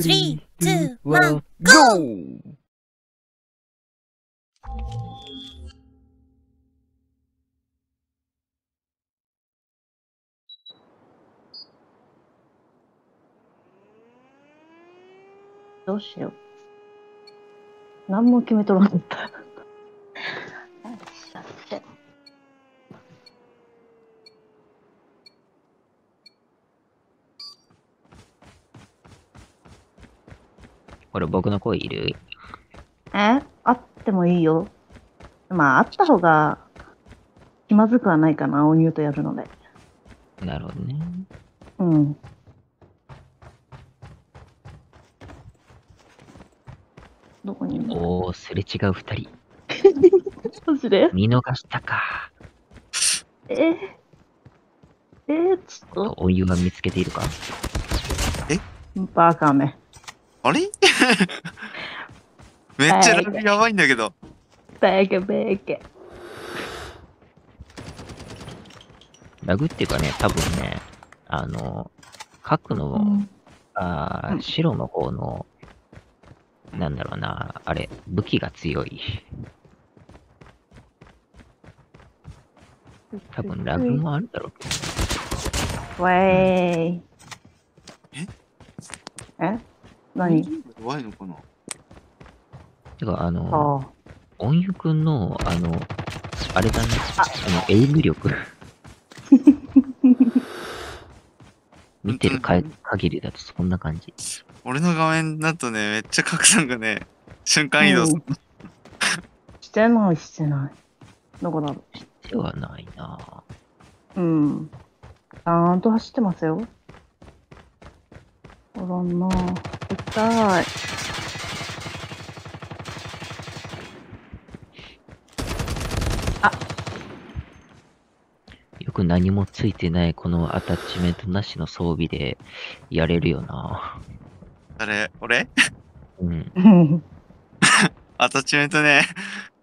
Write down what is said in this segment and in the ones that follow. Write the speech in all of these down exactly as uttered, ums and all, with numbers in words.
スリー、ツー、ワン、ゴー！どうしよう。何も決めとらんかった。よしよし。これ僕の声いる？え？あってもいいよ。まああった方が気まずくはないかな、おニューとやるので。なるほどね。うん。どこにおお、すれ違う二人。見逃したか。えー、えー、ちょっと。お湯が見つけているか。えバカめ。あれめっちゃラグやばいんだけど。バカバカ。ラグっていうかね、多分ね、あの、核の、うん、あ白の方の、うんなんだろうな、あれ、武器が強い。多分ラグもあるだろうけど。わーい。ええ何弱いのかなてか、あの、音湯くんの、あの、あれだね、あの、エイム力。見てるか限りだとそんな感じ。俺の画面だとね、めっちゃ拡散がね、瞬間移動する。してない、してない。どこだろう。してはないなぁ。うん。ちゃんと走ってますよ。おらんなぁ。痛い。あよく何もついてない、このアタッチメントなしの装備でやれるよなぁ。あれ俺うん。アタッチメントね、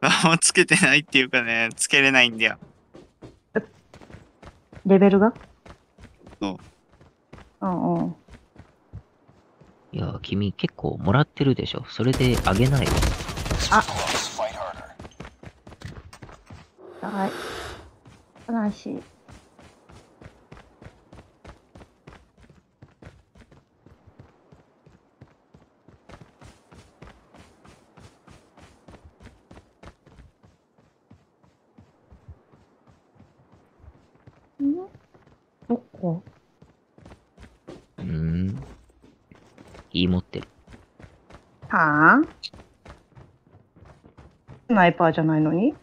何もつけてないっていうかね、つけれないんだよ。レベルがそう。うんうん。いや、君結構もらってるでしょ。それであげないよ。あっ。はい。悲しい。どこうーん。い持ってる。はあスナイパーじゃないのに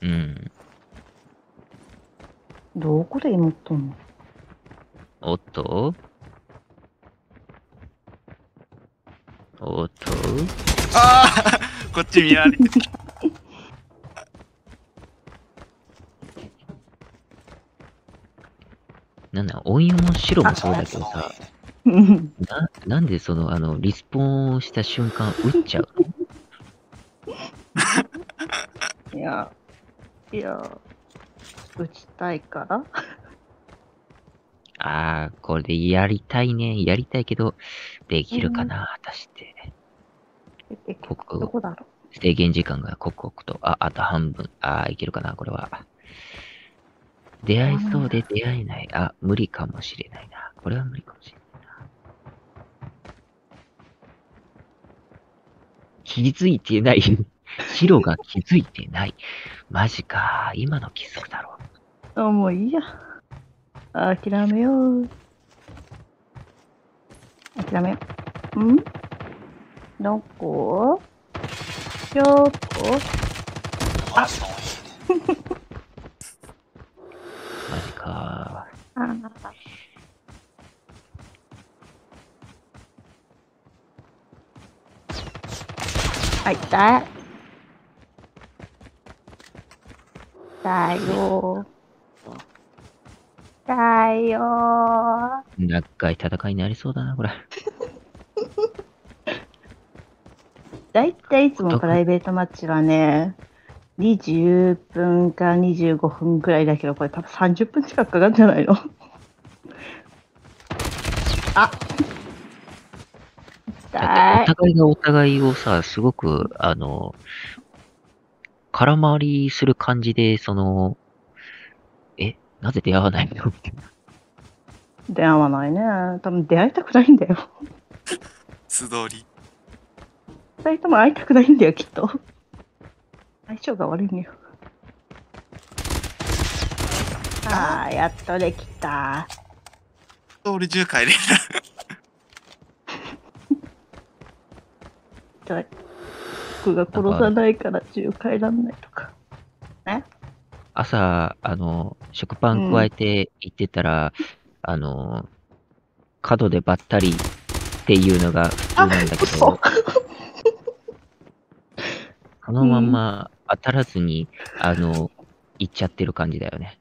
うん。どこでい持っとんのおっとおっとああこっち見られてた。なんだ、音湯も白もそうだけどさ、な, なんでその、あの、リスポーンした瞬間、撃っちゃうのいや、いや、撃ちたいからああ、これでやりたいね、やりたいけど、できるかな、果たして。ここどこだろう制限時間が刻々と、あ、あと半分、ああ、いけるかな、これは。出会いそうで出会えない。あ、無理かもしれないな。これは無理かもしれないな。気づいてない。白が気づいてない。マジか。今の気づくだろう。あ、もういいや。諦めよう。諦めよう。んどこどこあマジかーあなたあいたいだよーだよー長い戦いになりそうだなこれだいたいいつもプライベートマッチはねにじゅっぷんかにじゅうごふんくらいだけど、これ多分さんじゅっぷん近くかかるんじゃないのあお互いがお互いをさ、すごく、あの、空回りする感じで、その、え、なぜ出会わないのみたいな。出会わないね。多分出会いたくないんだよ。素通り。二人とも会いたくないんだよ、きっと。相性が悪いんだよ。ああ、やっとできた。俺じゅう帰れる。僕が殺さないからじゅう帰らないとか。ね、朝、あの、食パン加えて行ってたら、うん、あの、角でばったりっていうのが普通なんだけど、そのまんま当たらずに、うん、あの、行っちゃってる感じだよね。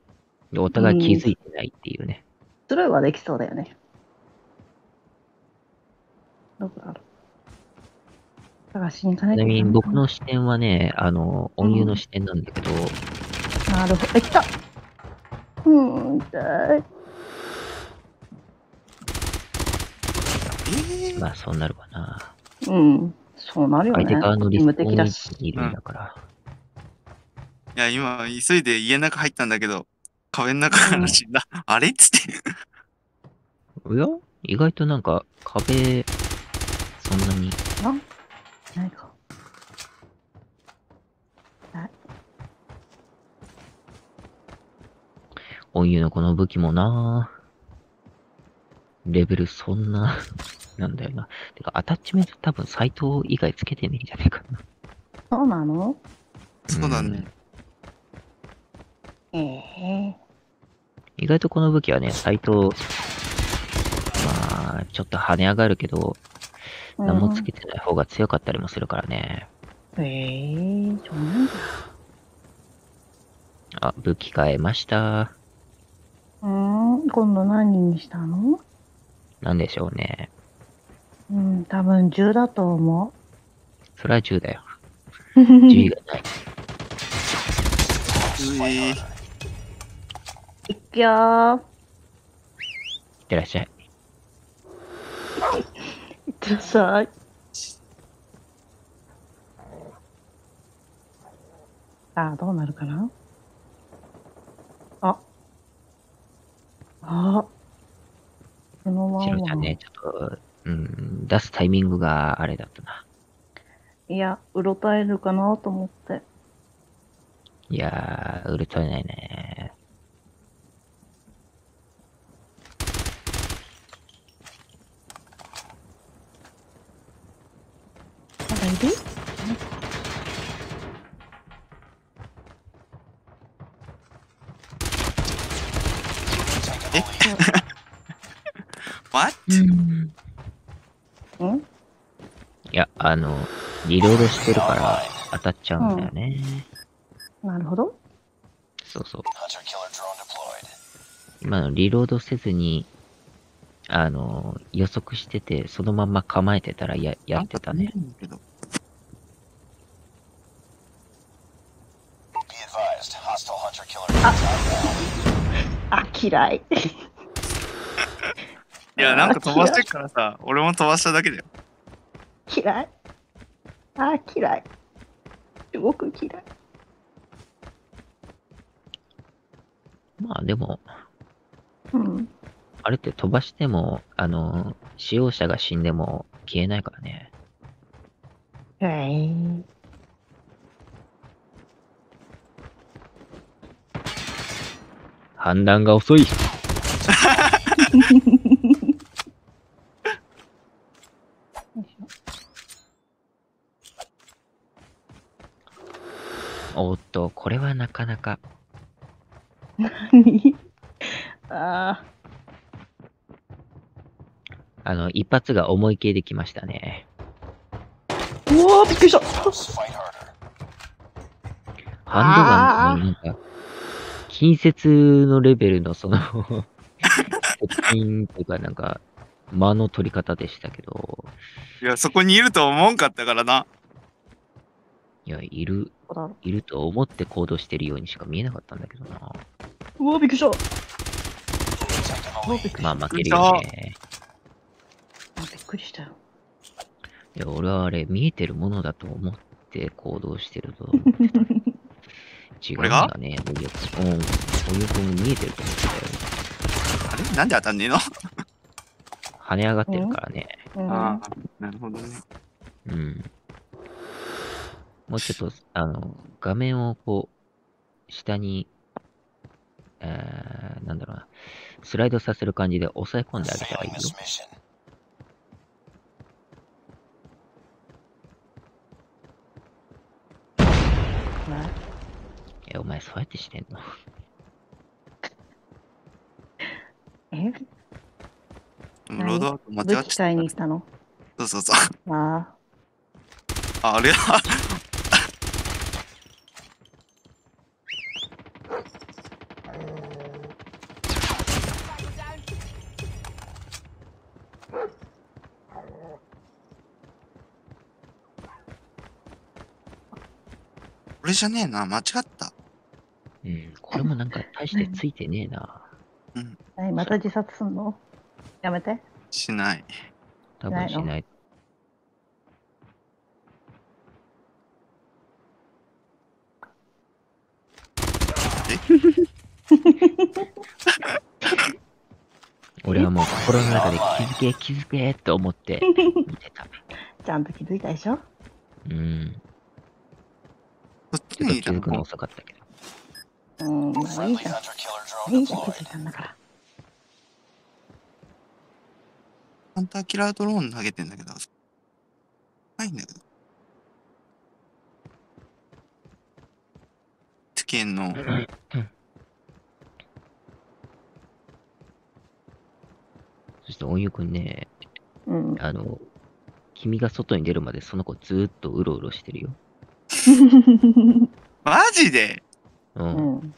お互い気づいてないっていうね。スルーはできそうだよね。どこだろう。探しに行かないといけない。ちなみに僕の視点はね、あの、音遊の視点なんだけど。うん、なるほど。え、来た。うん、痛い。えー、まあ、そうなるわな。うん、そうなるよね。相手側のリスクにいるんだから。うん、いや、今、急いで家の中入ったんだけど。壁の中から死んだ。うん、あれっつって。おや意外となんか壁、そんなに。あないか。ない。音遊のこの武器もなレベルそんな、なんだよな。てか、アタッチメント多分サイト以外つけてねえんじゃねえかな。そうなのそうだね。ええー。意外とこの武器はね、サイト、まあ、ちょっと跳ね上がるけど、うん、何もつけてない方が強かったりもするからね。ええー、そうなんだ。あ、武器変えました。うん、今度何にしたの？なんでしょうね。うん、多分銃だと思う。それは銃だよ。銃がない。いくよー。いってらっしゃい。いってらっしゃい。ああ、どうなるかな。ああ。このまま。シロちゃんね、ちょっと、うん、出すタイミングがあれだったな。いや、うろたえるかなと思って。いやー、うるとえないねー。まだいる？え？What？ うん？いや、あの、リロードしてるから当たっちゃうんだよね。うんなるほど。そうそう。今のリロードせずに、あの、予測してて、そのまま構えてたらや、やってたね。あ、あ、嫌い。いや、なんか飛ばしてるからさ、俺も飛ばしただけだよ。嫌い。あ、嫌い。すごく嫌い。まあでも、うん、あれって飛ばしても、あの、使用者が死んでも消えないからね。へぇ。判断が遅い。おっと、これはなかなか。何ああの一発が思い切りできましたね。うわーびっくりした。ハンドガンってなんか近接のレベルのその接近というかなんか間の取り方でしたけど。いやそこにいると思うんかったからな。いやいるいると思って行動してるようにしか見えなかったんだけどな。うわ、びっくりした。まあ、負けるよね。びっくりしたよ。いや、俺はあれ、見えてるものだと思って行動してると思ってた。違うんだね。おゆくん見えてると思ってたよ。あれなんで当たんねえの跳ね上がってるからね。ああ、なるほどね。うん。もうちょっと、あの、画面をこう、下に、えー、なんだろうな、スライドさせる感じで押さえ込んであげたらいいよ。え、お前そうやってしてんのえロードアウト間違っちゃったの。そうそうそう。ああ。あれはこれじゃねえな、間違った。うん、これもなんか大してついてねえな。うん。え、また自殺すんの？やめて。しない。多分しない。俺はもう心の中で気づけ気づけって思って見てた。ちゃんと気づいたでしょ？うん。こっちに気づくの遅かったけど。うん、まあいいじゃん。いいじゃん、気づいたんだから。ハンターキラードローン投げてんだけど、ないんだけど。つけんの。そして、おゆくんね、うん、あの、君が外に出るまでその子ずーっとうろうろしてるよ。マジで？うん。うん、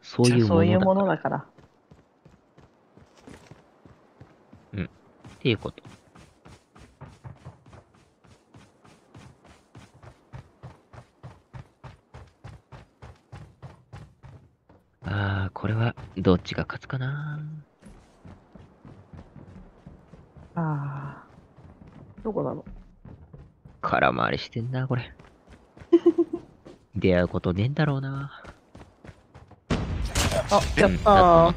そういうものだから。そういうものだから。っていうこと。ああ、これはどっちが勝つかな。ああ、どこだろう。空回りしてんなこれ。出会うことねえんだろうな。あ、やったー。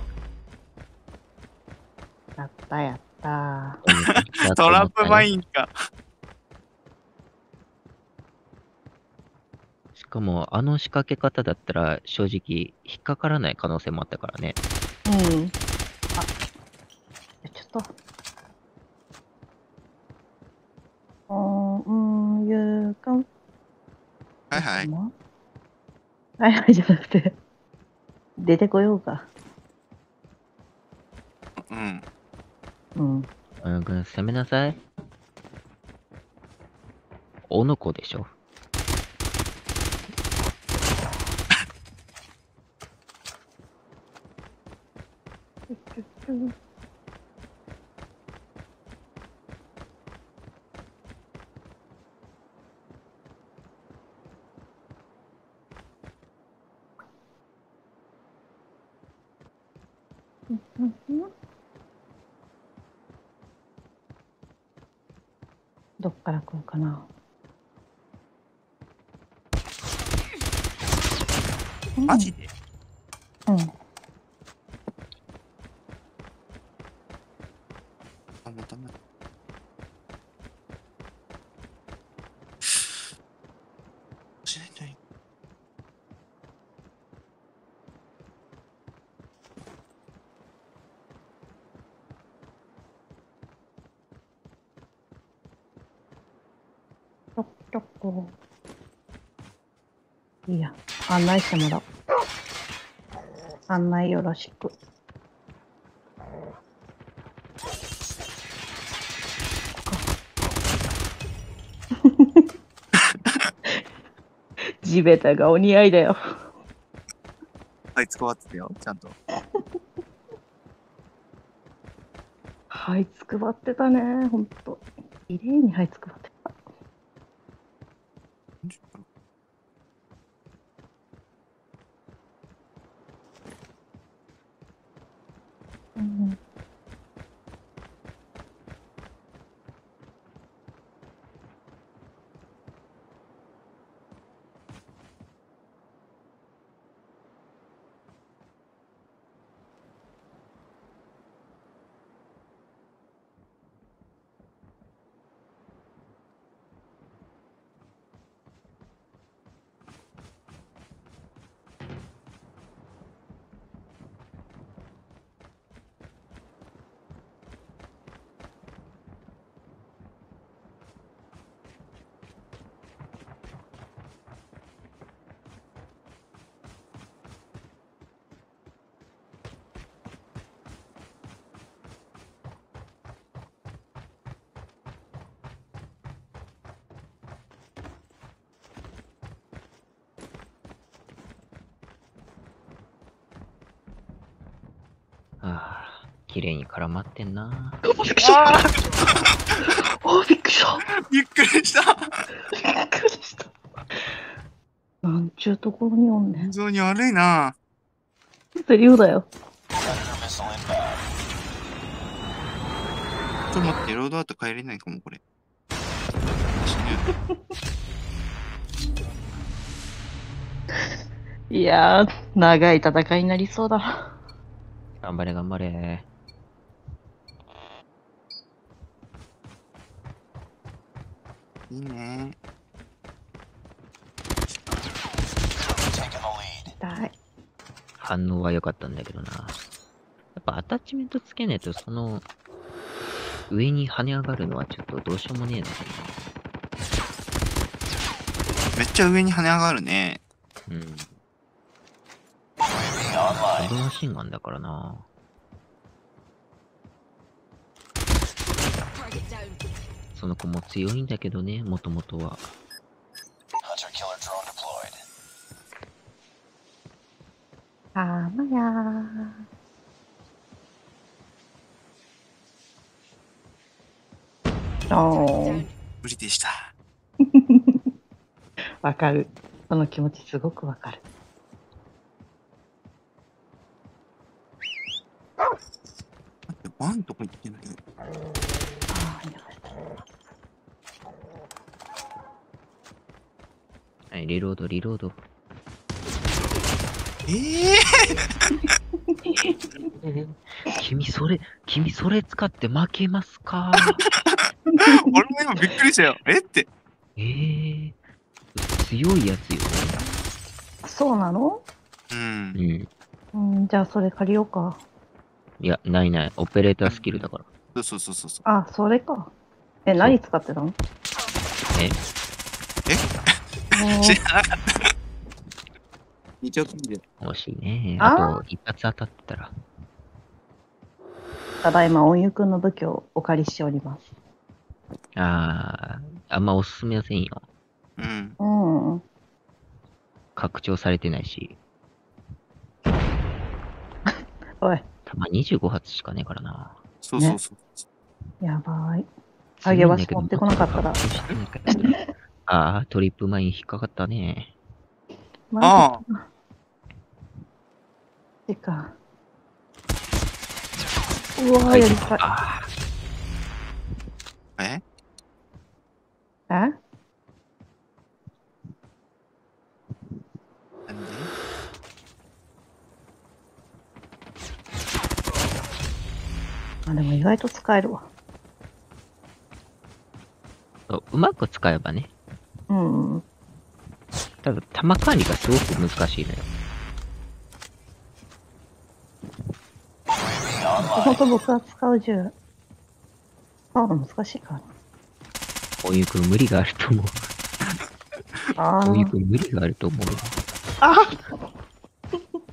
やったやった。あトラップマインかしかもあの仕掛け方だったら正直引っかからない可能性もあったからね。うん、あちょっとうんゆうかんはいはいはいはいじゃなくて出てこようか。うんうん、おゆくん攻めなさい。おのこでしょ。どっから来るかな。マジで。うん。あ、またまた。しないといい。ちょっといいや、案内してもらおう。案内よろしく。地べたがお似合いだよ。はい、つこばってたよ、ちゃんと。はい、つくばってたね、ほんと。綺麗にはいつくばってた。ああ、綺麗に絡まってんな。おびっくりした。おびっくりした。びっくりした。びっくりした。なんちゅうところにおんねん。非常に悪いな。ちょっと量だよ。ちょっと待って、ロードアウト帰れないかも、これ。いやー、長い戦いになりそうだ。頑張れ、頑張れ。いいね。痛い。反応は良かったんだけどな。やっぱアタッチメントつけねえと、その、上に跳ね上がるのはちょっとどうしようもねえな。めっちゃ上に跳ね上がるね。うん。ハードマシンガンだからな。その子も強いんだけどね、もともとは。あーまやー。無理でした。わかる。その気持ちすごくわかる。だってバンとか言ってない。ああ、いなかった。はい、リロード、リロード。ええ。君それ、君それ使って負けますか。俺も今びっくりしたよ。えって。ええー。強いやつよ。そうなの？うん。うん。じゃあそれ借りようか。いや、ないない。オペレータースキルだから。うん、そうそうそうそう。あ、それか。え、何使ってたの？え？え？知らなかった。二丁組で。惜しいね。あと一発当たったら。ただいま音優くんの武器をお借りしております。ああ、あんまおすすめはせんよ。うん。うん。拡張されてないし。おい。たまにじゅうごはつしかねえからな。そうそうそう。やばい。あげ場所持ってこなかったら。ああ、トリップ前に引っかかったね。ああ。てか。うわー、やりたい。ええなんであ、でも意外と使えるわ。そう、うまく使えばね。うん。ただ、弾管理がすごく難しいのよ。ほんと僕は使う銃。ああ、難しいから。おゆうくん無理があると思う。ああ。おゆうくん無理があると思う。ああ。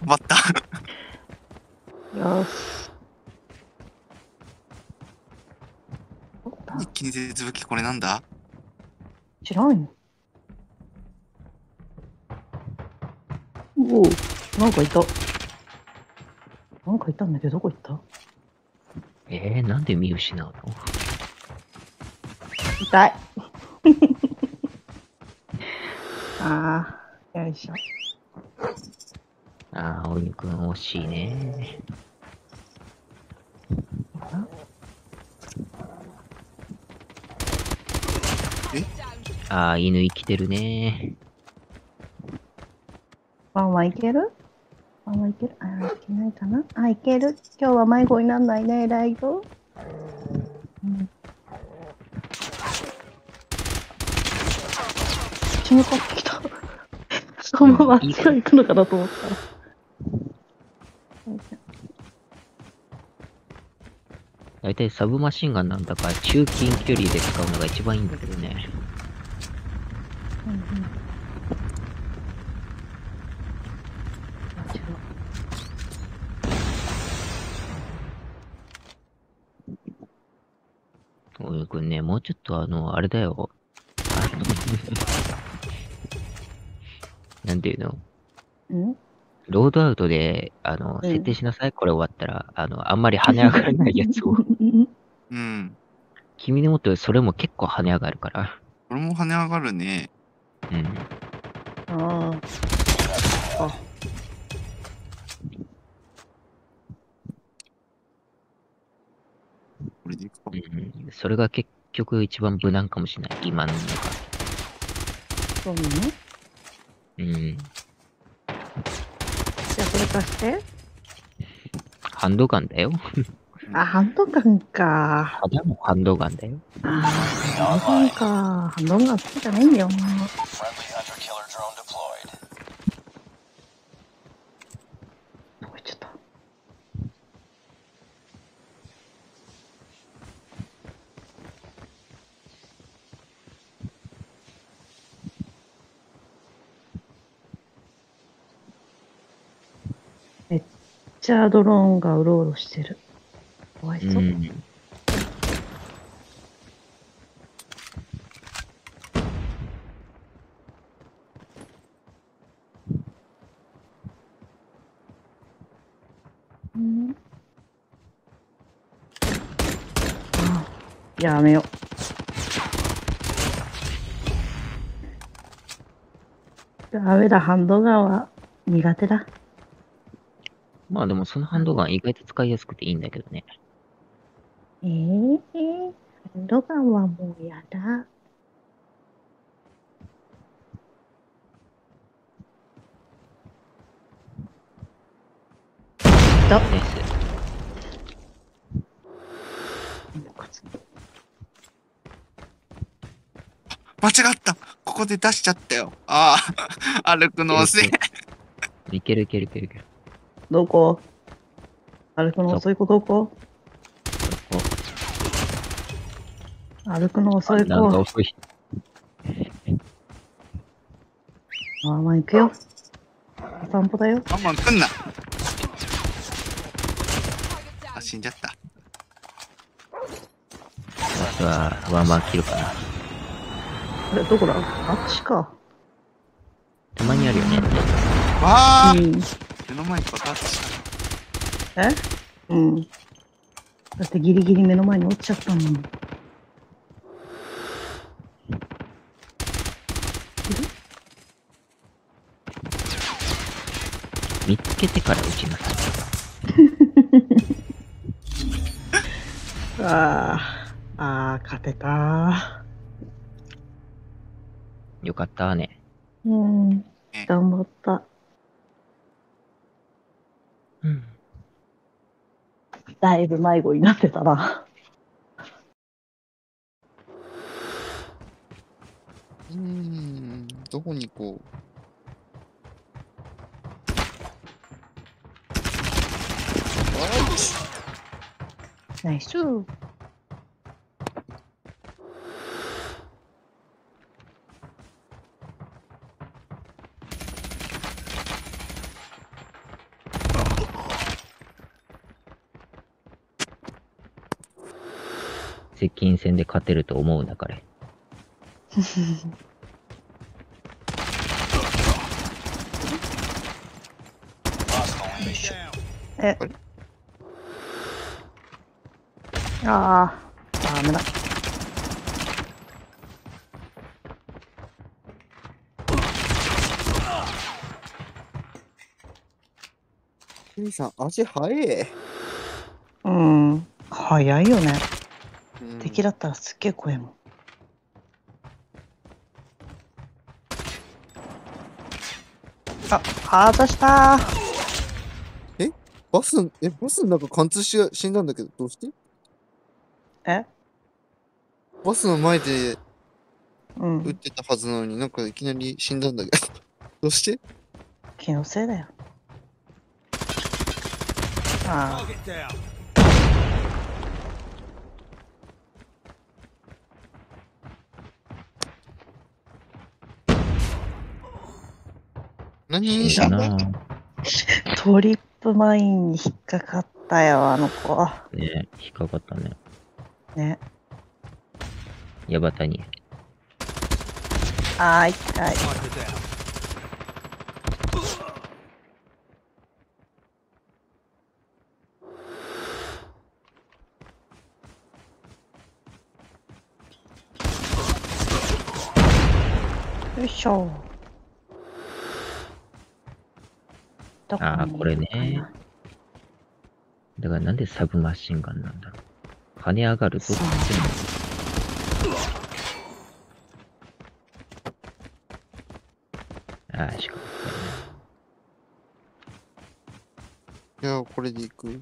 待った。よし。一気に絶武器これなんだ？知らんよ。おお、なんかいた。なんかいたんだけど、どこ行った？えー、なんで見失うの？痛い。ああ、よいしょ。ああ、おゆくん惜しいね。ああ、犬生きてるね。ワンワンいける？ワンワンいける？ああ、いけないかな？あ、いける。今日は迷子になんないね、ライド。うんち向かってきた。そのままあっち行くのかなと思ったら。大体サブマシンガンなんだから中近距離で使うのが一番いいんだけどね。うんうん、おゆくんね、もうちょっとあの、あれだよ。なんていうの？ロードアウトで、あの、う設ん。定しなさい、これ終わったら、あの、あんまり跳ね上がらないやつを。うん。君の持ってるそれも結構跳ね上がるから。これも跳ね上がるね。うん。ああ、そっか。これでいくか。うんうん、それが結局一番無難かもしれない、今の中で。そうなの？うん。じゃあこれ貸して。ハンドガンだよ。うん。あ、ハンドガンか。ただのハンドガンだよ。ああ、ハンドガンか。ハンドガン好きじゃないんだよな。どこ行っちゃった。めっちゃドローンがうろうろしてる。かわいうそう。ん。うん。ああ、やめよう。ダメだ、ハンドガンは苦手だ。まあ、でもそのハンあドガン意外と使いやすくていいんだけどね。ええ、ハンドガンはもうやだ。と。ナイス。なんかつ間違った。ここで出しちゃったよ。ああ、歩くいけのるい遅い。ける。いけるいけるいけるいける。どこ？歩くのそ遅い子どこ？ここ。歩くの遅あ、いなん子。か遅い。まあまあ行くよ。お散歩だよ。我慢すんな。あ、死んじゃった。ラスはワンマン切るかな。あれ、どこだ？あっちか。たまにあるよね。わうあ、ん。目の前に爆発した。えうん。だってギリギリ目の前に落ちちゃったもん。いる？見つけてから撃ちなさい。ああ、ああ、勝てた。よかったわね。うん、ね、頑張った。うん。だいぶ迷子になってたな。うーん、どこに行こう。あいちナイス。接近戦で勝てると思うな、彼。よいしょ。え、あれああ、ダメだ。ゆいさん、足速え。うん、早いよね。う敵ん。だったらすっげえ怖いもん。あ、外した。えバス、え、バスの中貫通し、死んだんだけど、どうしてえバスの前でう撃っん。てたはずなのになんかいきなり死んだんだけど。どうして気のせいだよ。ああ。何死にんしだたの？なトリップマインに引っかかったよ、あの子。ぁ。ねえ、引っかかったね。ね。矢端に。ああ、痛い。いしょ。ああ、これね。だからなんでサブマシンガンなんだろう。跳ね上がると。ああ、しかも。じゃあ、これでいく。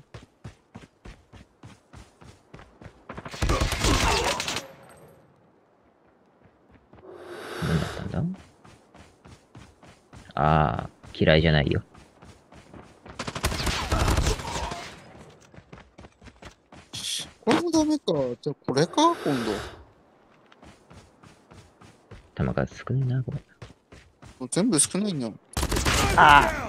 ああ、嫌いじゃないよ。これもダメか。じゃあこれか、今度。弾が少ないな、これ。もう全部少ないな。ああ。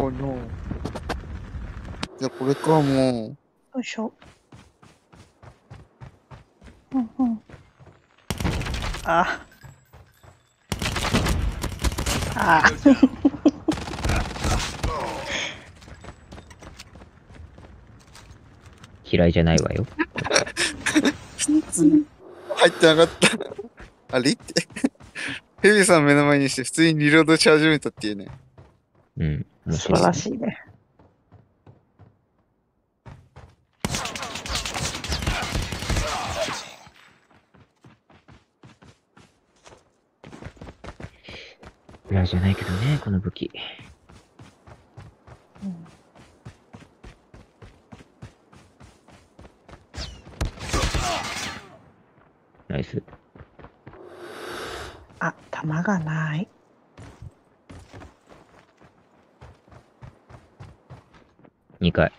おの。じゃあこれかもう。よいしょ。うんうん。あ。あ。嫌いじゃないわよ。入ってなかった。あれって。ヘビさん目の前にして普通にリロードし始めたっていうね。うん。素晴らしいね。いやじゃないけどね、この武器。うん、ナイス。あ、弾がない。にかい。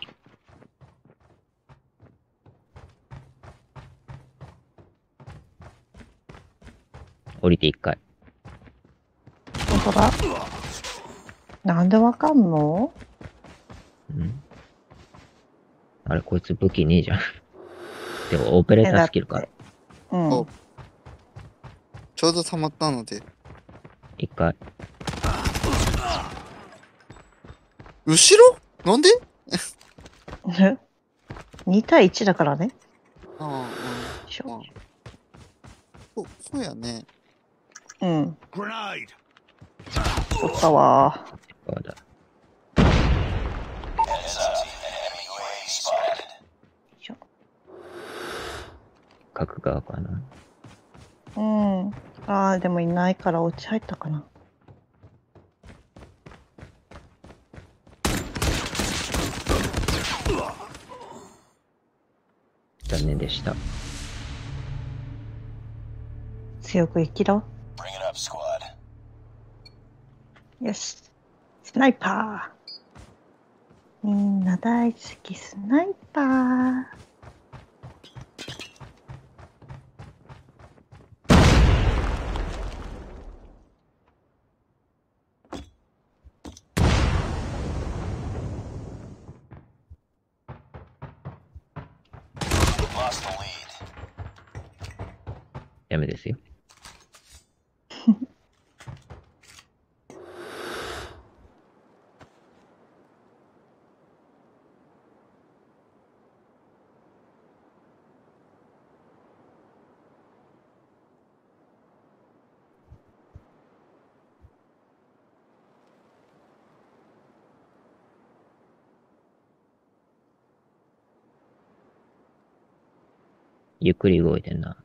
降りていっかい。本当だ。なんでわかんの？うん。あれ、こいつ武器ねえじゃん。でも、オペレータースキルから。うん。ちょうど溜まったので。いっかい。後ろ？なんで？にたいいちだからね。ああ、しょ。そう、そうやね。うん。取ったわー。角側かな。うん。ああ、でもいないから落ち入ったかな。残念でした。強く生きろ。よし。スナイパー。みんな大好きスナイパー。ダメですよ。ゆっくり動いてんな。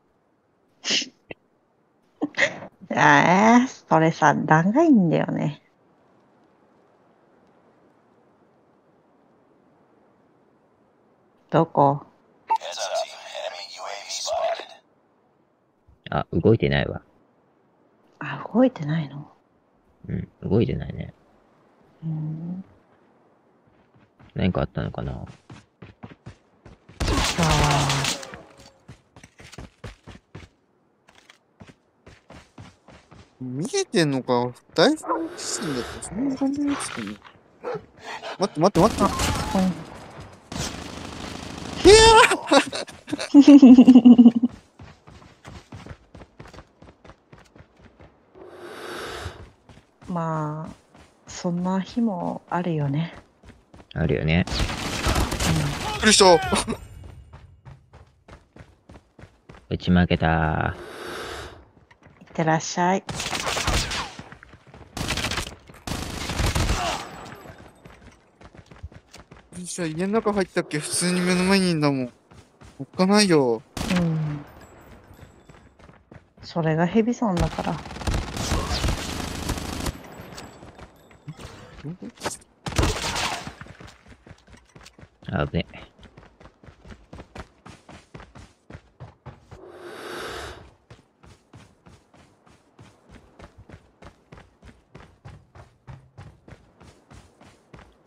ああ、それさ、長いんだよね。どこ？あ、動いてないわ。あ、動いてないの？うん、動いてないね。うん。何かあったのかな？見えてんのか、大ファンキスんだったらそんな感じにつくね。待って待って待って。へえまあそんな日もあるよね。あるよね。来る人。打ち負けた。いってらっしゃい。家の中入ったっけ？普通に目の前にいるんだもん。おっかないよ。うん。それがヘビさんだから。あぶね。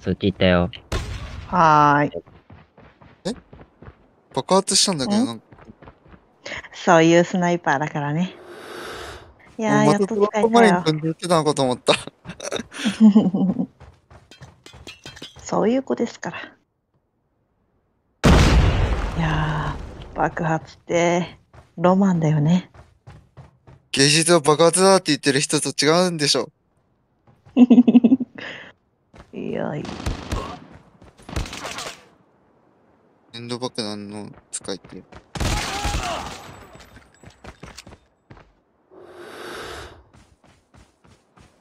そっち行ったよ。はーい。え？爆発したんだけどなんか。そういうスナイパーだからね。いやー、やっと使えたよ。また飛ば前に飛んで行ってたのかと思った。そういう子ですから。いやー、爆発ってロマンだよね。芸術は爆発だって言ってる人と違うんでしょ。いやいや。エンド爆弾の使い手。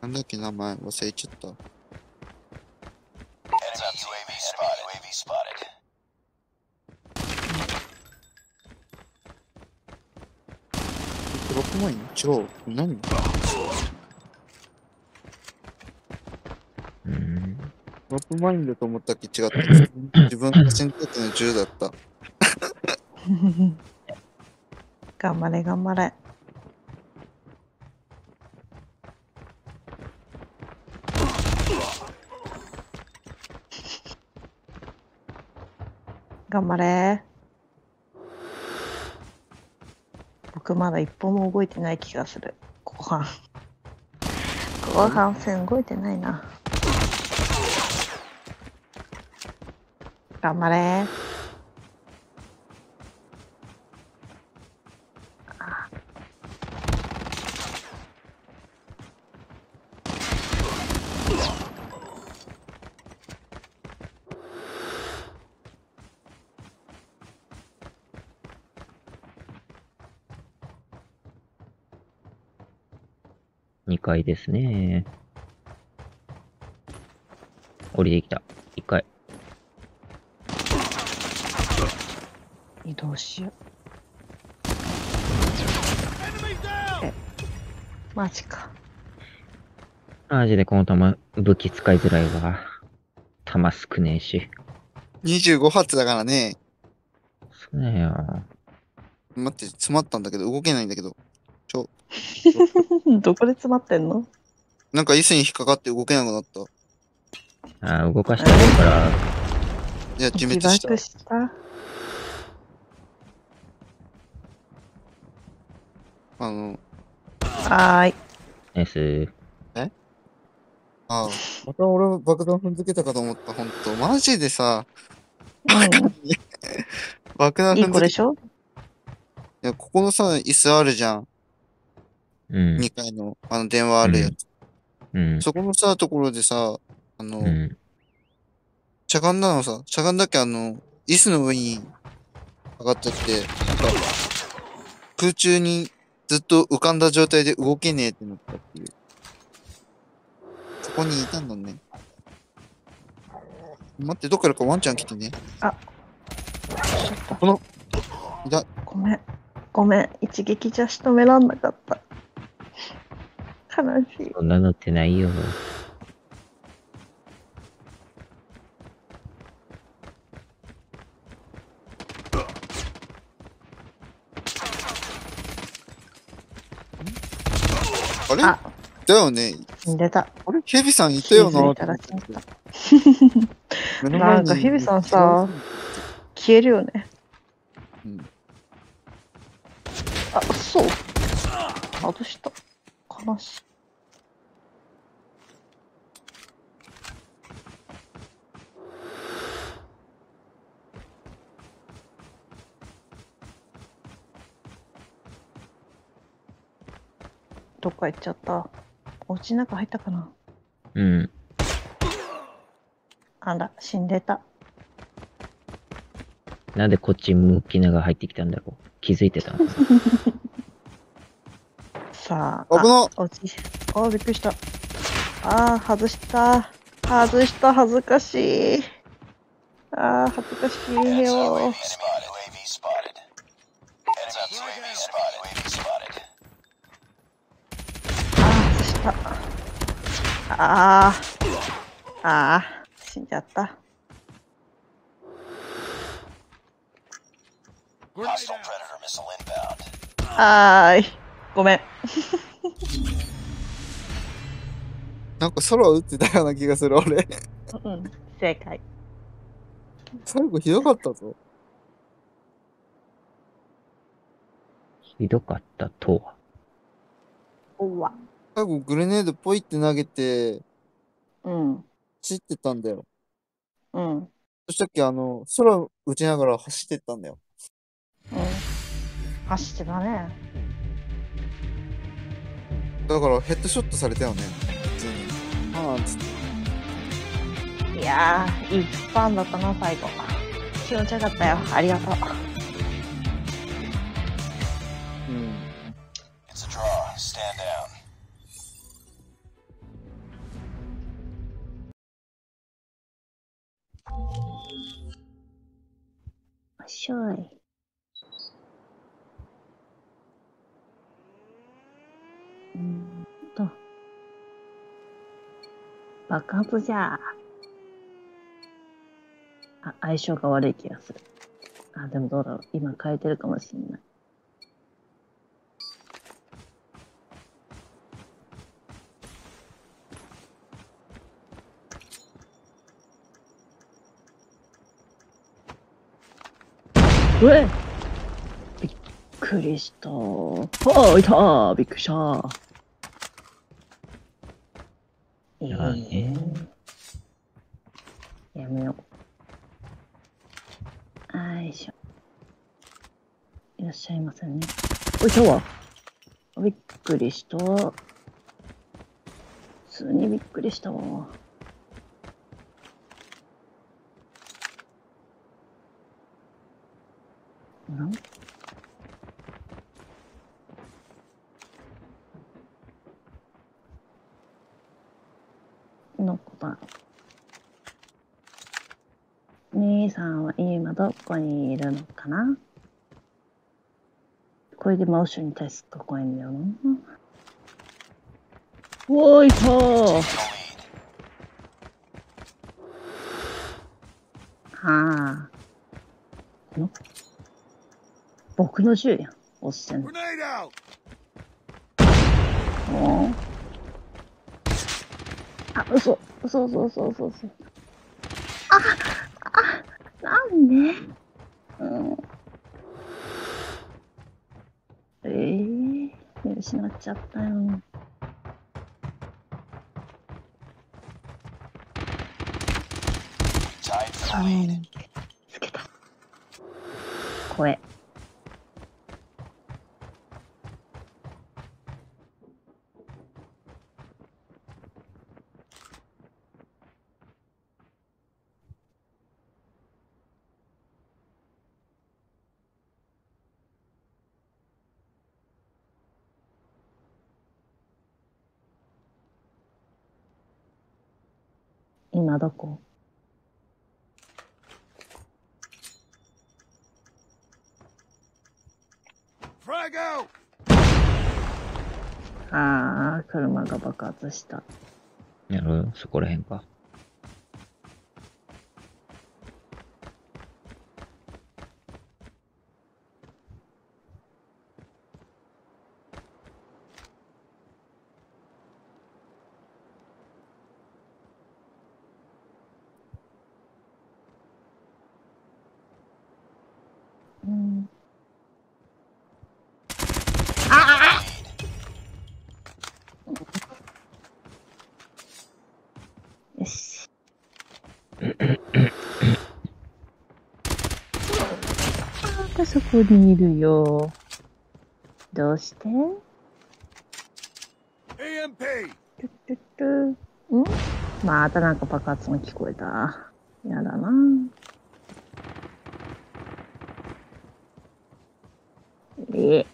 なんだっけ名前忘れちゃった。ろくまん円ちょ何？ドロップマインドと思ったっけ違った。自分の選択のじゅうだった。頑張れ頑張れ。頑張れ。僕まだ一歩も動いてない気がする。後半。後半戦動いてないな。頑張れー。にかいですね。降りてきた。いっかい。移動しよう。え、マジか。マジでこの弾、武器使いづらいわ。弾少ねえし。にじゅうごはつだからね。そうだよ。待って、詰まったんだけど、動けないんだけど。ちょ。どこで詰まってんの？なんか椅子に引っかかって動けなくなった。ああ、動かしてないから。いや、自滅した。あのはーい。ナイス。え？ああ、また俺爆弾踏んづけたかと思った、ほんと。マジでさ、うん、爆弾踏んづけた。いい子でしょ？いや、ここのさ、椅子あるじゃん。うん。にかいの、あの、電話あるやつ。うん。うん、そこのさ、ところでさ、あの、うん、しゃがんだのさ、しゃがんだっけ、あの、椅子の上に上がってって、なんか、空中に、ずっと浮かんだ状態で動けねえってなったっていう。そこにいたんだね。待って、どっからかワンちゃん来てね。あ、この、いた。ごめん、ごめん、一撃じゃ仕留めらんなかった。悲しい。そんなのってないよ。あれ？あだよね。出た。あれヘビさんいたよな。なんかヘビさんさ、消えるよね。うん、あ、そう。外した。悲しい。どっか行っちゃった。お家の中入ったかな。うん。あら、死んでた。なんでこっち向きながら入ってきたんだろう。気づいてたのさあ、あ、危なっ。お家。あ、びっくりした。あー、外した。外した、恥ずかしい。あー、恥ずかしいよ。ああ、ああ、死んじゃった。はーい、ごめん。なんか空を撃ってたような気がする、俺。うん、正解。最後ひどかったぞ。ひどかったとは。おわ。最後グレネードポイって投げて、うん。散ってたんだよ。うん。そしたっけ、あの、空を打ちながら走ってったんだよ。うん。走ってたね。だからヘッドショットされたよね。普通に。ああ、つって。いやー、いいスパンだったな、最後。気持ちよかったよ。ありがとう。うん。It's a draw. Stand down.おっしょい。うんと。爆発じゃあ。あ、相性が悪い気がする。あ、でもどうだろう。今変えてるかもしれない。うえびっくりしたー。はあ、いたー。びっくりしたー。えー、やめよう。あいしょ。いらっしゃいませね。おいたわ。びっくりしたー。普通にびっくりしたわー。どこだ。兄さんは今どこにいるのかな。これでマウシュに対する怖いんだよな。おいたー。はあ。の僕の銃やん、押してんの。おーあ、嘘、嘘、嘘、嘘、嘘、嘘。あ、あ、なんで。うん。えぇ、ー、失っちゃったよ。あれ、つけた。声。今どこ？ああ、車が爆発した。やる？そこらへんか。うん、ああよしああそこにいるよ。どうしてんまたなんか爆発音聞こえた。やだな。ええ。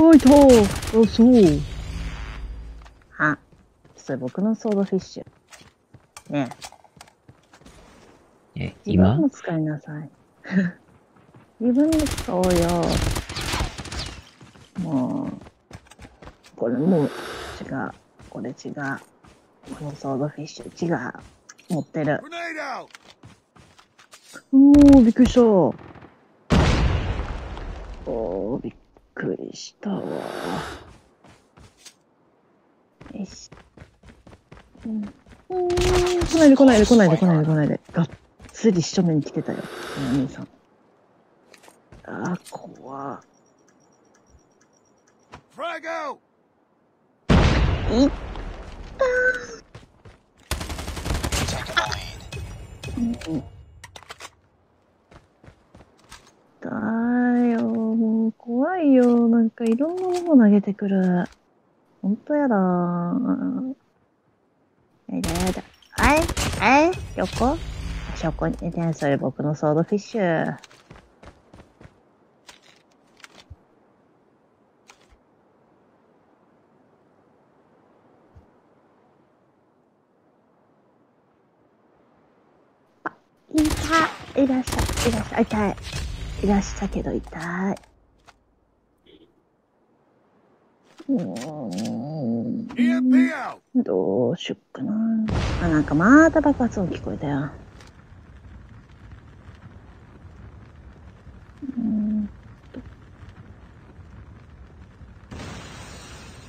おいとー、おそう。あ、それ僕のソードフィッシュ。ねえ。え、今？自分も使いなさい。自分で使おうよ。もう、これもう違う。これ違う。このソードフィッシュ違う。持ってる。おー、びっくりした。おー、びっくりしたわ。よし。うん。うーん。来ないで来ないで来ないで来ないで来ないで。がっつり正面に来てたよ。お兄さん。あー、怖っ。いったー。だよ、もう怖いよ。なんかいろんなもの投げてくる。ほんとやだー。やだやだ。あいあい横横にね、それ僕のソードフィッシュ。いらっしゃ、いらっしゃ、痛い。いらっしゃけど痛い。うん。どうしよっかな。あ、なんかまた爆発音聞こえたよ。うん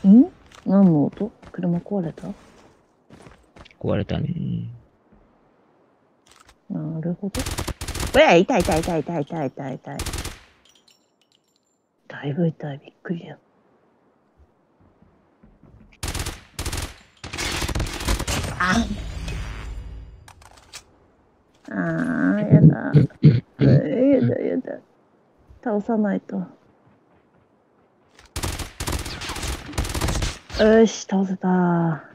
と。ん？何の音？車壊れた？壊れたね。なるほど。うわ、痛い痛い痛い痛い痛い痛い痛い。だいぶ痛い、びっくりだよ。ああー、やだ。やだやだ。倒さないと。よし、倒せた。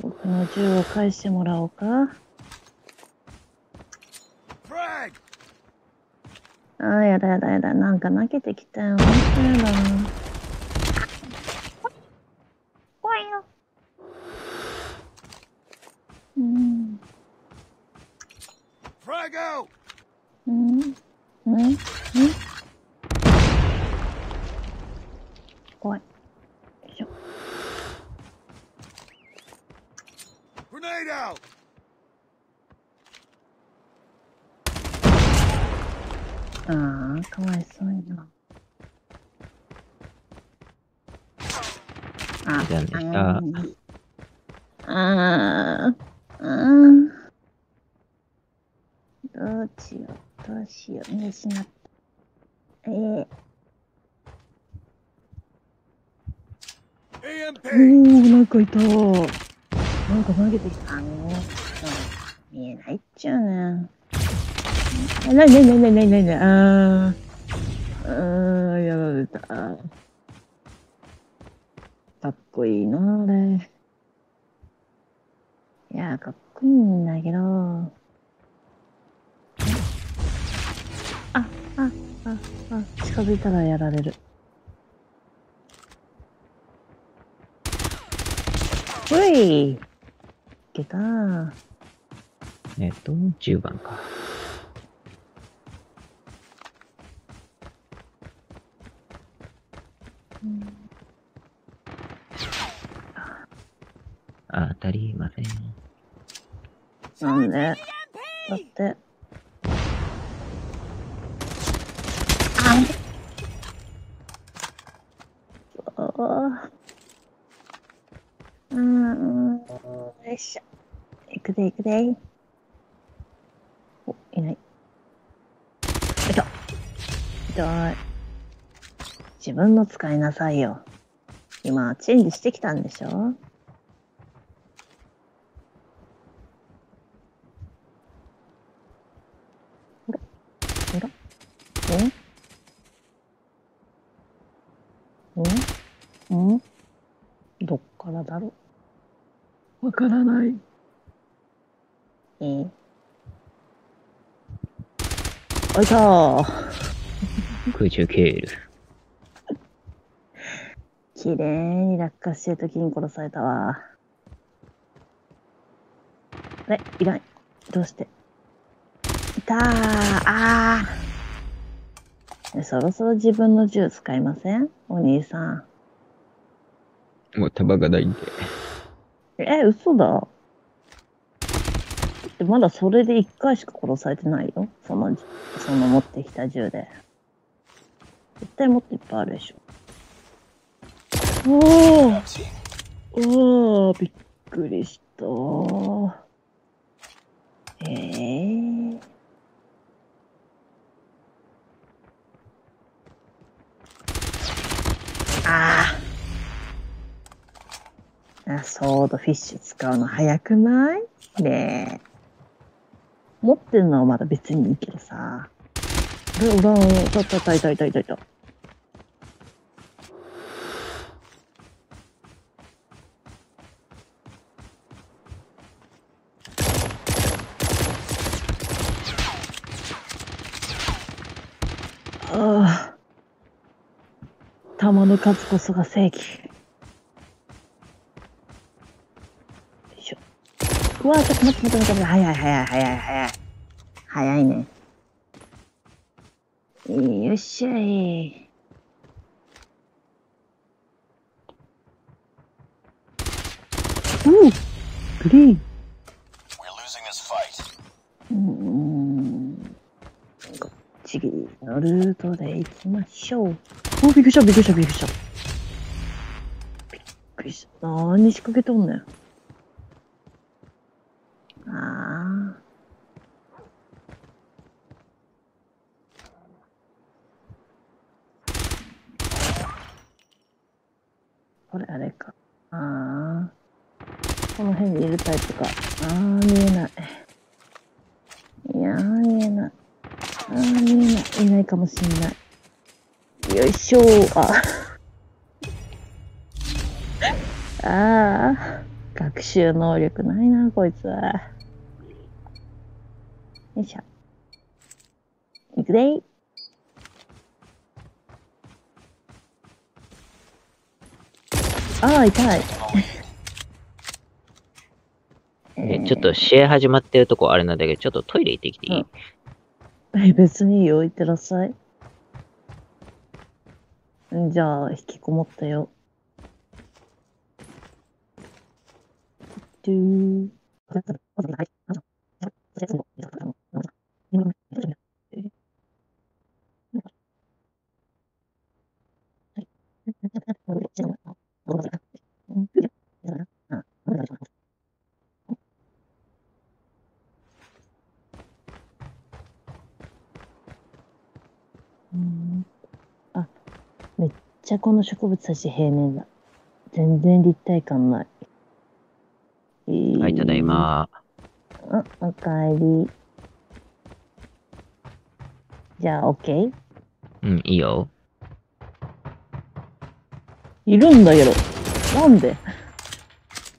僕の銃を返してもらおうか。ああ、やだやだやだ。なんか投げてきたよ。ほんとやだな。怖いよ。うん。うん。うん。うん。怖い。よいしょ。ああ、かわいそうにな。ああ、ああ、うん。どうしよう、どうしよう、見失った。ええ。おー、なんかいた。なんか投げてきた。あの、見えないっちゃうね。なになになになになに、あーあー、やられた。かっこいいなあれ。いやー、かっこいいんだけど。ああああ、近づいたらやられる。うい、いけたー。えっとじゅうばんか。あ、当たりません。なんで？だって。ああ。うん。よいしょ。行くで行くで。お、いない。いた。痛い。自分の使いなさいよ。今、チェンジしてきたんでしょ？んんどっからだろう、わからない。えー、よいしょー。空中ケール綺麗に落下してるときに殺されたわ。あれいない、どうしていたー。あー、そろそろ自分の銃使いませんお兄さん。もう束がないんで。え、嘘だ。まだそれで一回しか殺されてないよ。その、その持ってきた銃で。絶対もっといっぱいあるでしょ。おーおー、びっくりしたー。えー。あー。あ、ソードフィッシュ使うの早くないねえ。持ってるのはまだ別にいいけどさ。で、おらん、たたたいたいたいたいた。ああ。弾の数こそが正義。うわぁ、ちょっと待って待って待って、早い早い早い早い。早いね。よっしゃい。おぉグリーン。うーん。こっちのルートで行きましょう。おぉ、びっくりしたびっくりしたびっくりした。びっくりした。何仕掛けとんねん。あこれあれか。ああ。この辺にいるタイプか。ああ、見えない。いやー、見えない。ああ、見えない。いないかもしんない。よいしょー。ああー。学習能力ないな、こいつは。よいしょ。いくでー。ああ、痛い。え、ちょっと試合始まってるとこあれなんだけど、ちょっとトイレ行ってきていい？うん、え、別にいいよ、行ってらっしゃい。じゃあ、引きこもったよ。トゥー。あ、めっちゃこの植物たち平面だ。全然立体感ない。はい、ただいまー。あ、おかえり。じゃあ、OK？ うん、いいよ。いるんだけど。なんで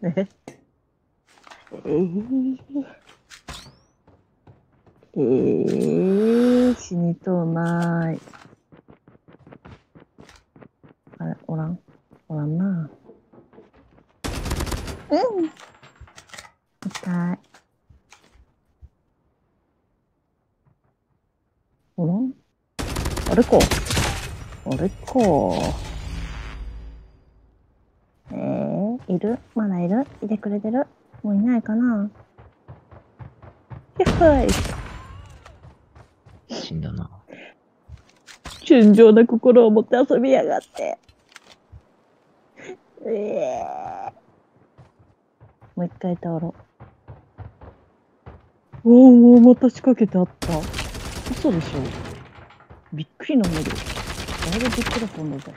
ええー、えー、死にとうない。あれ、おらんおらんな。うん、痛い。おらん？あれか。あれか。えー、いる？まだいる？いてくれてる？もういないかな？やばい。死んだな。純情な心を持って遊びやがって。ええー。もう一回倒ろう。おお、また仕掛けてあった。嘘でしょ。びっくりなんだけど。あれでびっくりしたんだぜ。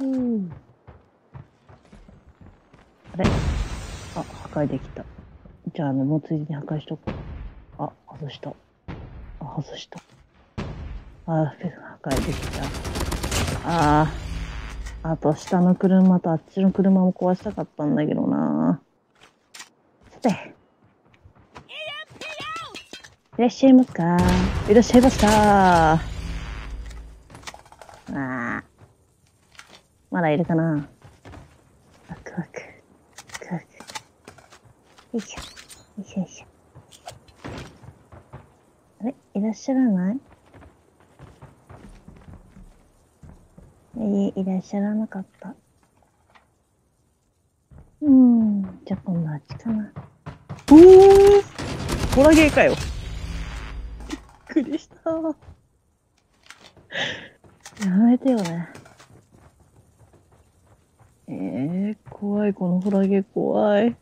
うん。あれ？あ、破壊できた。じゃあ、もうついでに破壊しとこう。あ、外した。あ、外した。あ、破壊できた。ああ。あと下の車とあっちの車も壊したかったんだけどな。さて、いらっしゃいますかいらっしゃいますか。ああ、まだいるかな。ワクワクワクワク。よいしょよいしょよいしょ。あれ、いらっしゃらない？いらっしゃらなかった。うーん、じゃあ今度はあっちかな。おー、ホラゲーかよ。びっくりした。やめてよね。えー、怖い、このホラゲー怖い。え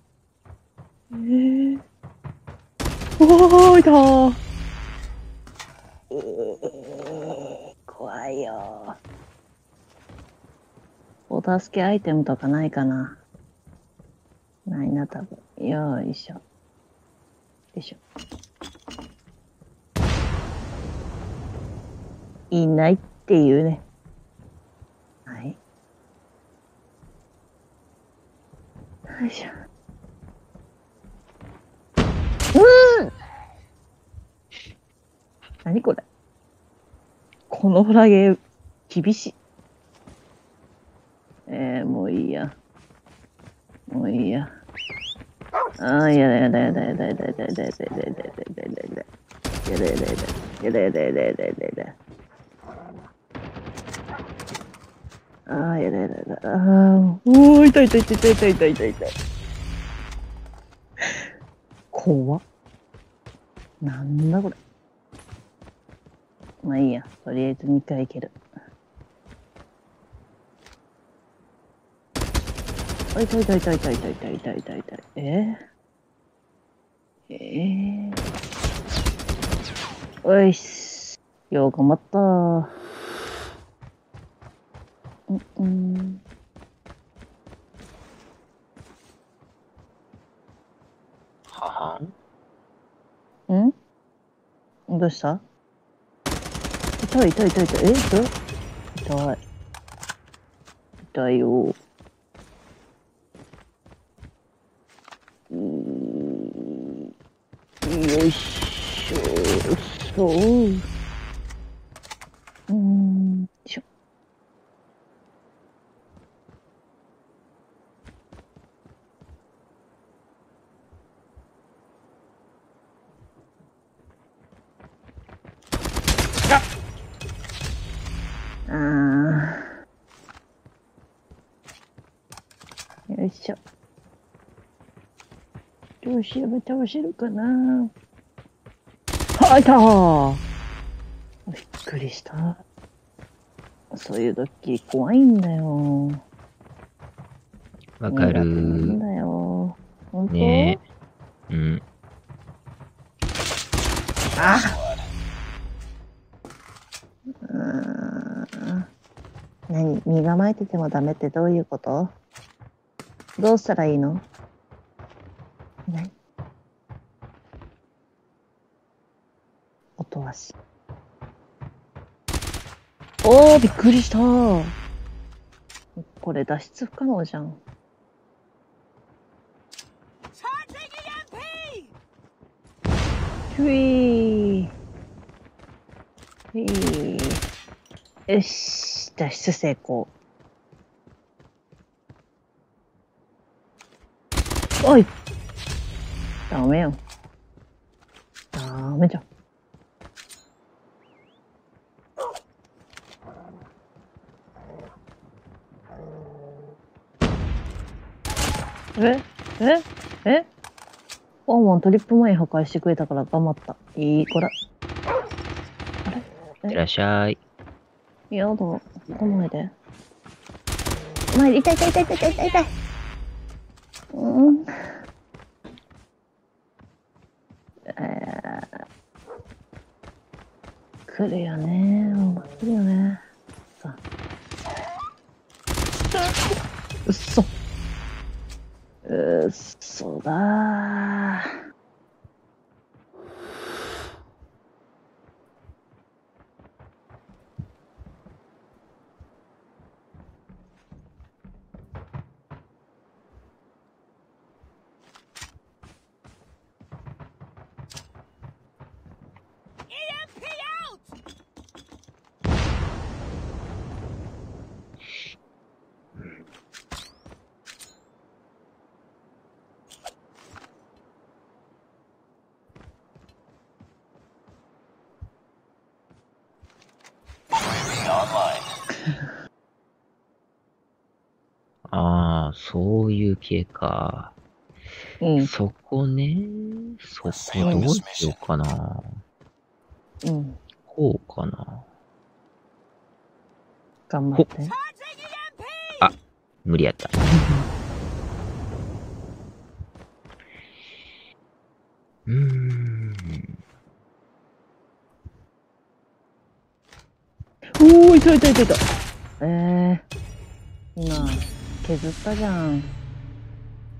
ー。おー、いたー。えー、怖いよー。お助けアイテムとかないかな。ないな、多分。よいしょ。よいしょ。いないっていうね。はい。よいしょ。うーん！何これ。このフラゲー、厳しい。えー、もういいや。もういいや。ああ、やだやだやだやだやだやだやだやだやだやだやだやだやだやだやだやだやだやだやだやだやだ。ああ、やだやだやだ。ああ、おー、痛い痛い痛い痛い痛い痛い痛い痛い。怖っ。なんだこれ。まあいいや。とりあえずにかい行ける。痛い痛い痛い痛い痛い痛い痛い痛い痛い。えー、えー、おいし。よう頑張ったー。うんうん。ははん？ん？どうした？痛い痛い痛い痛い。え？痛い？痛い。痛いよー。よいしょ、そう。うん、よいしょ。ああ。よいしょ。どうすれば倒せるかな。あ、いたー。びっくりした。そういうドッキリ怖いんだよ。わかるー。なんだよ。ほんと？ねえ。うん。ああ。何？身構えててもダメってどういうこと？どうしたらいいの？何？音はし。おー、びっくりしたー。これ脱出不可能じゃん。ひゅいー。ひゅいー。よし、脱出成功。おい！ダメよ。ダメじゃん。えええオーマントリップ前破壊してくれたから頑張った。いい子だ。あれ？いらっしゃい。やだ。来ないで。前で。痛い痛い痛い痛い痛い痛い痛い。うん。来るよねー、もう来るよねー。さあ。うっそ。うっそだー。ああ、そういう系か。うん。そこね。そこどうしようかな。うん。こうかな。頑張って。あ、無理やった。うーん。おー、いたいたいたいた。えー。今、削ったじゃん。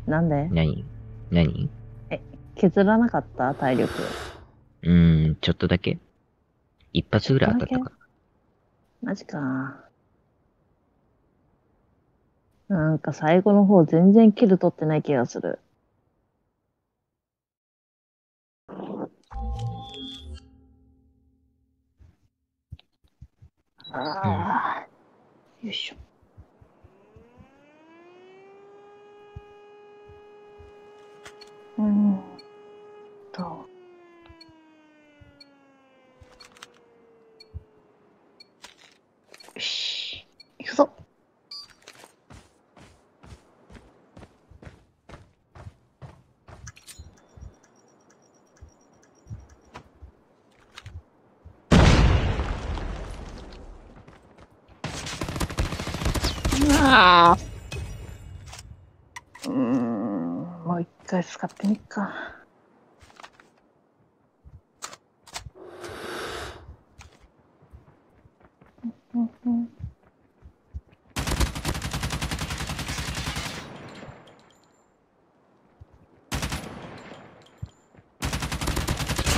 なんで？何？何？え、削らなかった？体力。うーん、ちょっとだけ。一発ぐらい当たったか。マジか。なんか最後の方全然キル取ってない気がする。ああ、うん、よいしょ。うんと。よし、いくぞ。ああ、うーん、もう一回使ってみっか。うんうんうん。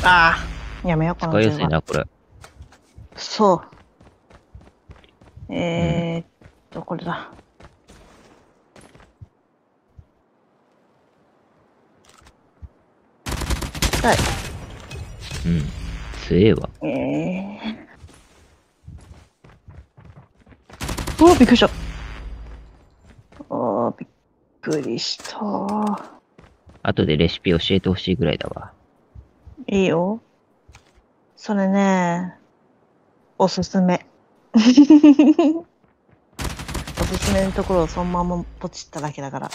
ああ、やめようかな。使いやすいなこれ。そう。えーっと、うん、これだ。はい、うん、強えわ。ええー。うわ、びっくりした。おー、びっくりした。後でレシピ教えてほしいぐらいだわ。いいよ。それね、おすすめ。おすすめのところをそのままポチっただけだから、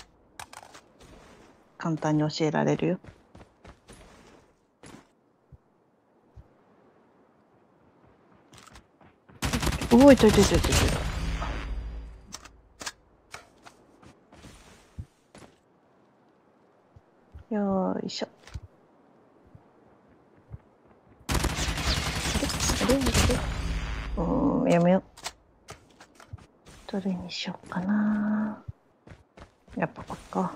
簡単に教えられるよ。おい、ちょいちょいちょいちょいちょい。よいしょ。あれ？あれ？あれ？うーん、やめよう。どれにしようかな。やっぱこれか。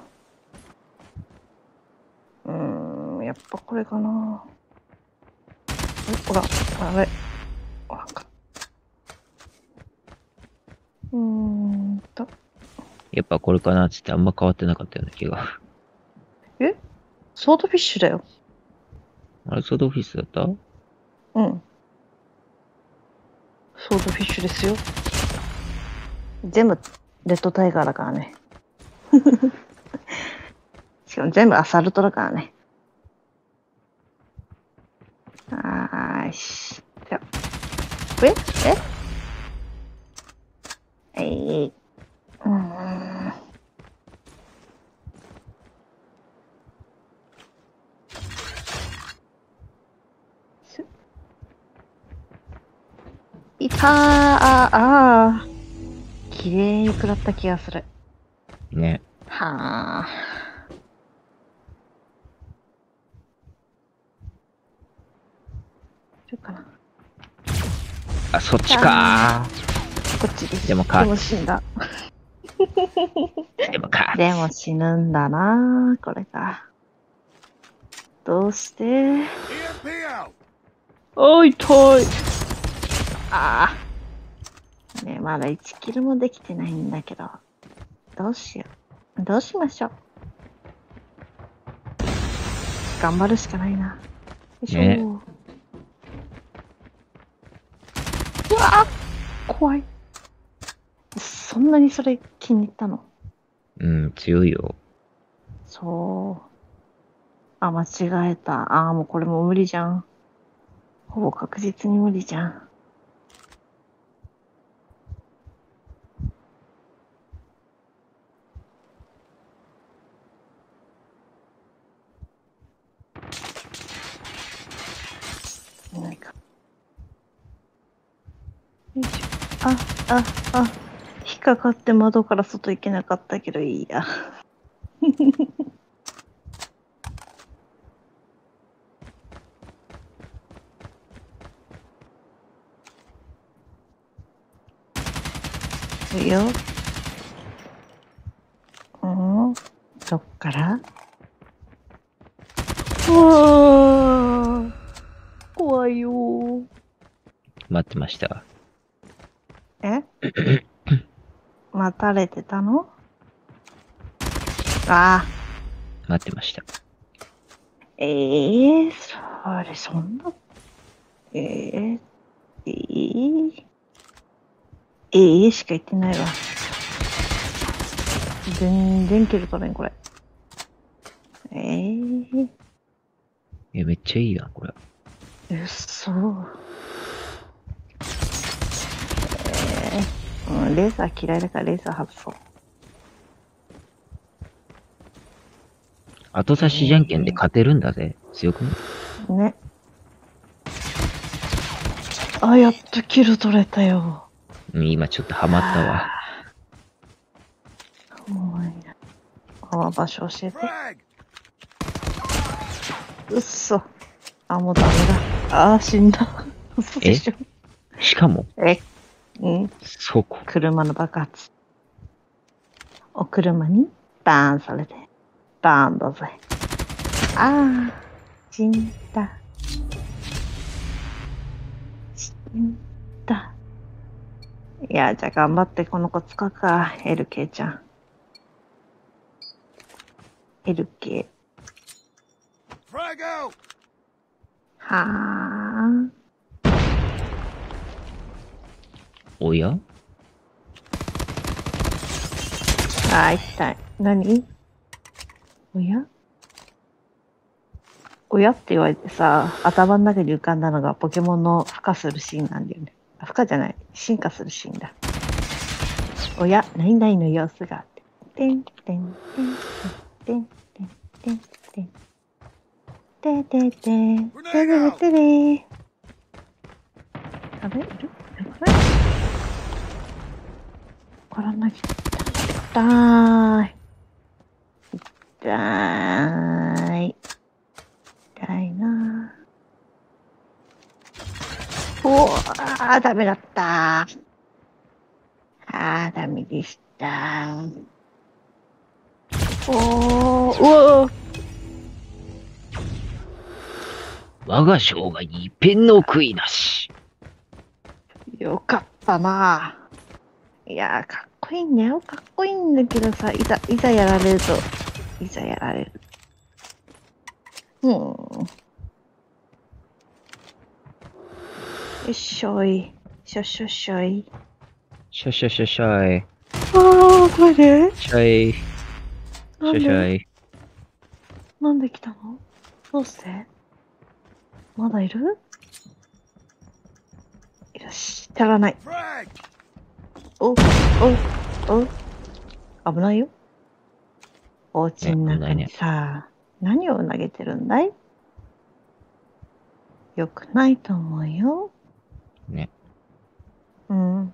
うーん、やっぱこれかな。ほら、あれ。ほらか。うーんと。やっぱこれかなっつってあんま変わってなかったような気が。え？ソードフィッシュだよ。あれ、ソードフィッシュだった？うん。ソードフィッシュですよ。全部、レッドタイガーだからね。しかも全部アサルトだからね。はーし。じゃあ。え？え？はい、うん、いたー、ああ、綺麗に食らった気がするね。はあ、どうかなあ、そっちかー。こっちです。でもか。でも死んだ。でもか。でも死ぬんだな、これが。どうして？おい、痛い。ああ。ね、まだいちキルもできてないんだけど。どうしよう。どうしましょう。頑張るしかないな。よいしょ。ね、うわあ、怖い。そんなにそれ気に入ったの？うん、強いよ。そう。あ、間違えた。ああ、もうこれも無理じゃん。ほぼ確実に無理じゃん。あ、あ、あ、引っかかって窓から外行けなかったけどいいや。いいよ。うん、どっから？うわー、怖いよー。待ってました。え？待たれてたの？ああ。待ってました。ええー、それそんな。えー、えー。ええしか言ってないわ。全然キル取れん、これ。えー、え。めっちゃいいやん、これ。うっそー。えー、うん、レーザー嫌いだからレーザー外そう。後差しじゃんけんで勝てるんだぜ。強くね。ね。あ、やっとキル取れたよ。今ちょっとハマったわ。あ、場所教えて。うっそ。あ、もうダメだ。あー、死んだ。嘘でしょ。え？しかも。え、うん。そうか。車の爆発。お車にバーンされて。バーンだぜ。ああ、死んだ。死んだ。いや、じゃあ頑張ってこの子使うか、エルケー ちゃん。エルケー。はあ。おや？ああ、痛い。何？おや？おやって言われてさ、頭の中に浮かんだのがポケモンの孵化するシーンなんだよね。孵化じゃない、進化するシーンだ。おや、何々の様子が。てんてんてんてんてんてんてんてんてんてんてんてんてんてん。あれ、いる？こらなきゃ。痛い。痛い。痛いな。おー、あ、ダメだったー。あー、ダメでしたー。おー、うわー。我が生涯に一片の悔いなし。よかったなー。いやー、かっこいいんだよ。かっこいいんだけどさ、いざ、いざやられると、いざやられる。うーん。よっしょい、しょしょしょい。しょしょしょしょい。ああ、これでしょい。しょしょい。なんで来たの？どうして？まだいる？いらっしゃらない。お、お、お。危ないよ。お家の中にさ、何を投げてるんだい？よくないと思うよ。ね。うん。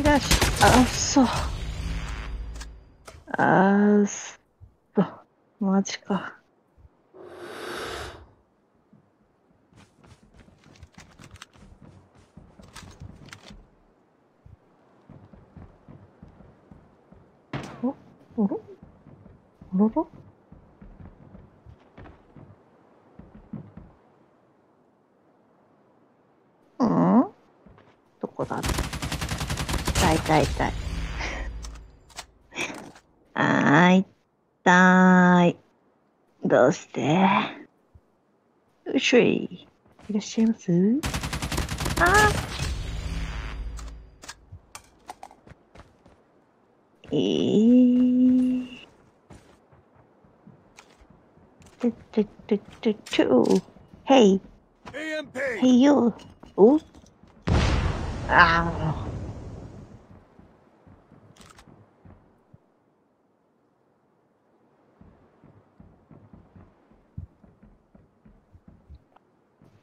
いらっしゃ、あっそう。あっそう。マジか。お、おろ？おろろ？うん？どこだ？痛い痛い痛い。あー、痛い。どうして？うしゅい。いらっしゃいます？あー。えー。てててててー。Hey。Hey you。お？あー。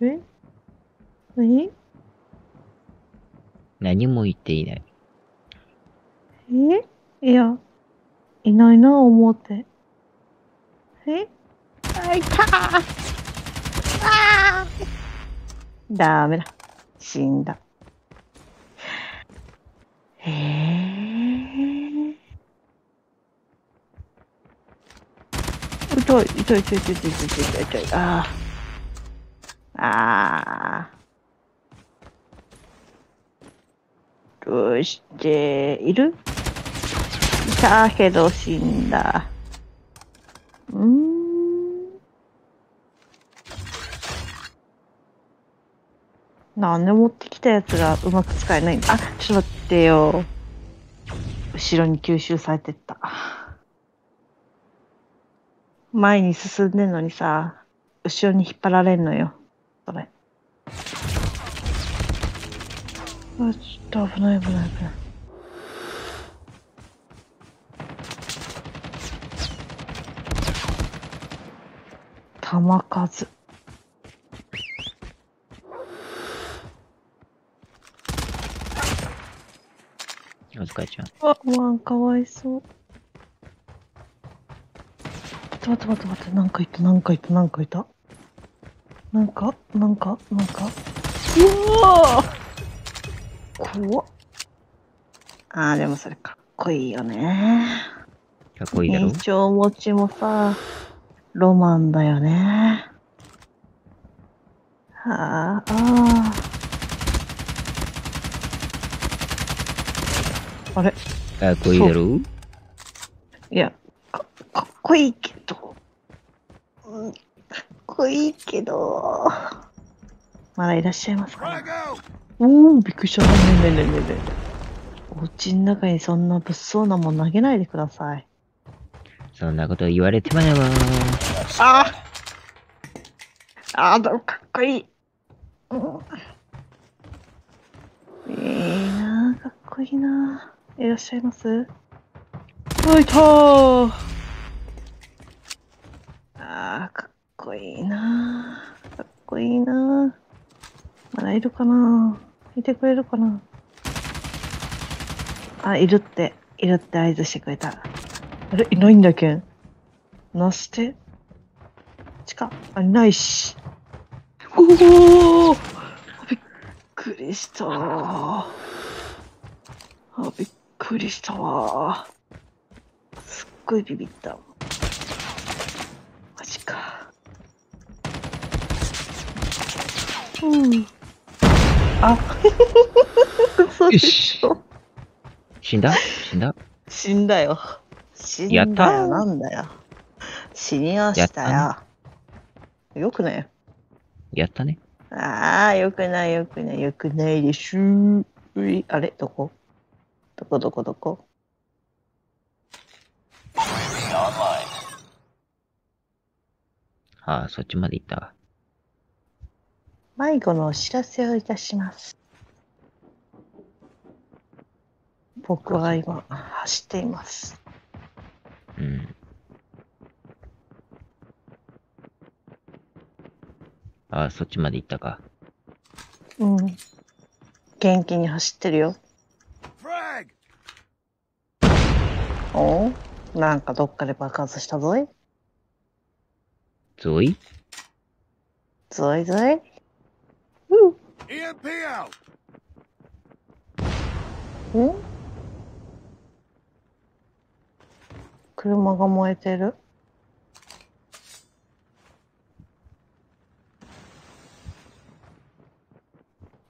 え？何？何も言っていない。え？いや、いないな、表。え？あ、いた！ああ！ダメだ。死んだ。へえ。痛い、痛い、痛い、痛い、痛い、痛い、痛い、痛い、ああ。ああ。どうしている？いたけど死んだ。うーん。なんで持ってきたやつがうまく使えないんだ。あ、ちょっと待ってよ。後ろに吸収されてった。前に進んでんのにさ、後ろに引っ張られんのよ。それ。あ、ちょっと危ない危ない危ない。玉数。お疲れちゃん。あ、ワンかわいそう。待って待って待って、なんかいた、なんかいた、なんかいた。なんか、なんか、なんか。うわー！怖っ。あー、でもそれかっこいいよね。かっこいいやろ。延長持ちもさ、ロマンだよね。はあ、ああ。あれ？かっこいいだろ？いや、か、かっこいいけど。うん、かっこいいけど。まだいらっしゃいますかね？おー、びっくりした。ねえねえねえねえねえ。お家の中にそんな物騒なもん投げないでください。そんなこと言われてまでは。ああ。ああ、でもかっこいい。うん、いいなあ、かっこいいなあ。いらっしゃいます？あ、いたー。ああ、かっこいいなあ。かっこいいなあ。まだいるかなあ。いてくれるかな。あ、いるって、いるって合図してくれた。あれ、いないんだけん。なして。ちか、あ、いないし。おお。びっくりした。あ、びっくりしたわ。すっごいビビった。マジか。うん。あ、そうでしょ。死んだ？死んだ？死んだよ。死んだよ。なんだよ。死にましたよ。よくないよ。やったね。ああ、よくないよくないよくないでしゅ。あれ、どこ？どこどこどこ？ああ、そっちまで行ったわ。迷子のお知らせをいたします。僕は今走っています。うん。ああ、そっちまで行ったか。うん。元気に走ってるよ。おお、なんかどっかで爆発したぞい。ぞい？ぞいぞい。ん？車が燃えてる。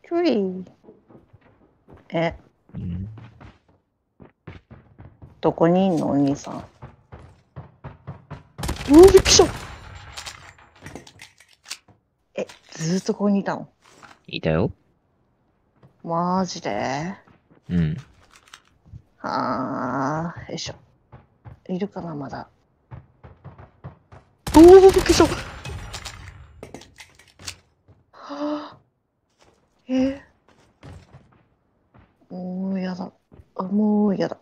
キュリー。え、うん、どこにいんのお兄さん。うわ、びっくりした。え、ずっとここにいたの？いたよ。マジで？うん。はあ、よいしょ。いるかな、まだ。おお、びっくりした。はあ。えー、もうやだ。あ、もうやだ。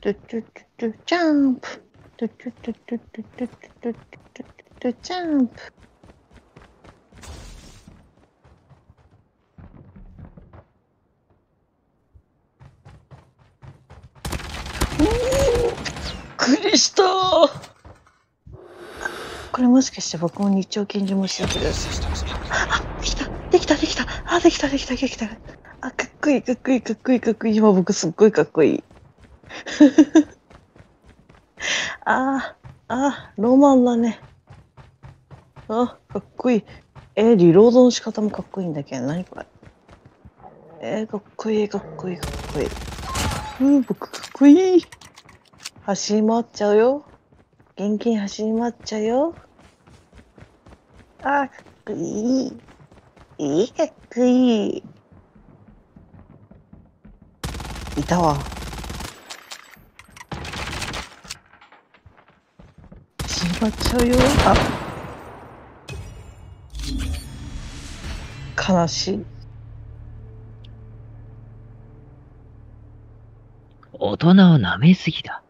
トゥトゥトゥトゥジャンプ。トゥトゥトゥトゥトゥトゥトゥトゥトゥジャンプ。びしたー。これもしかして僕も日朝検事もしてる。あ、できたできたできたあ、できたできたできた。あ、かっこいいかっこいいかっこいいかっこいい。今僕すっごいかっこいい。ああ、ロマンだね。あ、かっこいい。えー、リロードの仕方もかっこいいんだけど、何これ。えー、かっこいいかっこいいかっこいい。うん、僕かっこいい。走り回っちゃうよ。現金走り回っちゃうよ。あ、かっこいい。いい、かっこいい。いたわ。走り回っちゃうよ。あ、悲しい。大人を舐めすぎだ。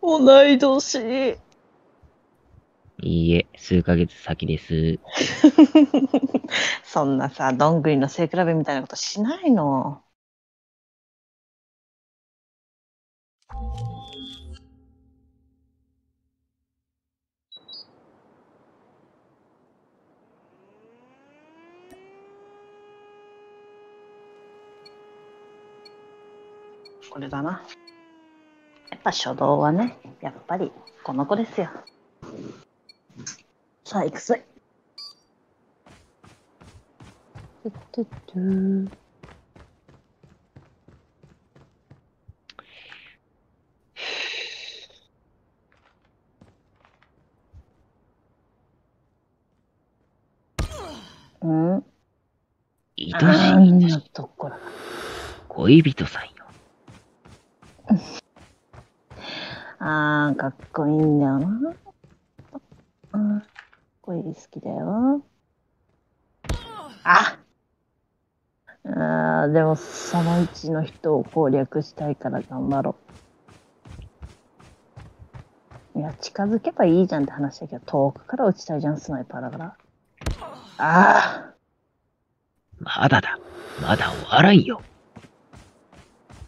同い年。いいえ、数ヶ月先です。そんなさ、どんぐりの背比べみたいなことしないの。これだな。やっぱ初動はね、やっぱりこの子ですよ。さあ、行くぜ。うん。いとしいところ。恋人さんよ。あー、かっこいいんだよな。あ、かっこいい、好きだよ。ああ、でもその位置の人を攻略したいから頑張ろう。いや、近づけばいいじゃんって話だけど、遠くから撃ちたいじゃん、スナイパーだから。ああ、まだだ、まだ終わらんよ。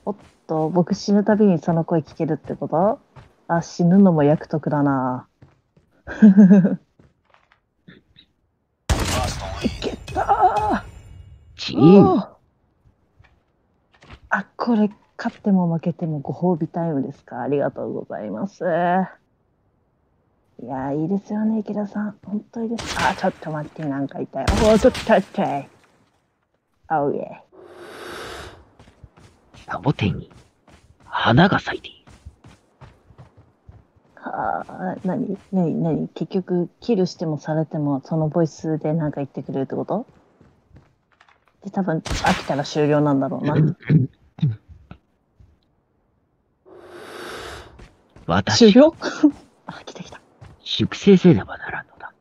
おっと、僕死ぬたびにその声聞けるってこと？あ、死ぬのも役得だな。いけたー。あ、これ勝っても負けてもご褒美タイムですか。ありがとうございます。いやー、いいですよね、池田さん、本当にいいです。あ、ちょっと待って、なんか痛い。お、ちょっと痛い。おう、イエイ。サボテンに花が咲いている。あ、なになになに、結局キルしてもされてもそのボイスで何か言ってくれるってこと？で、多分飽きたら終了なんだろうな。私終了。あ、来た来た。粛清せねばならんのだ。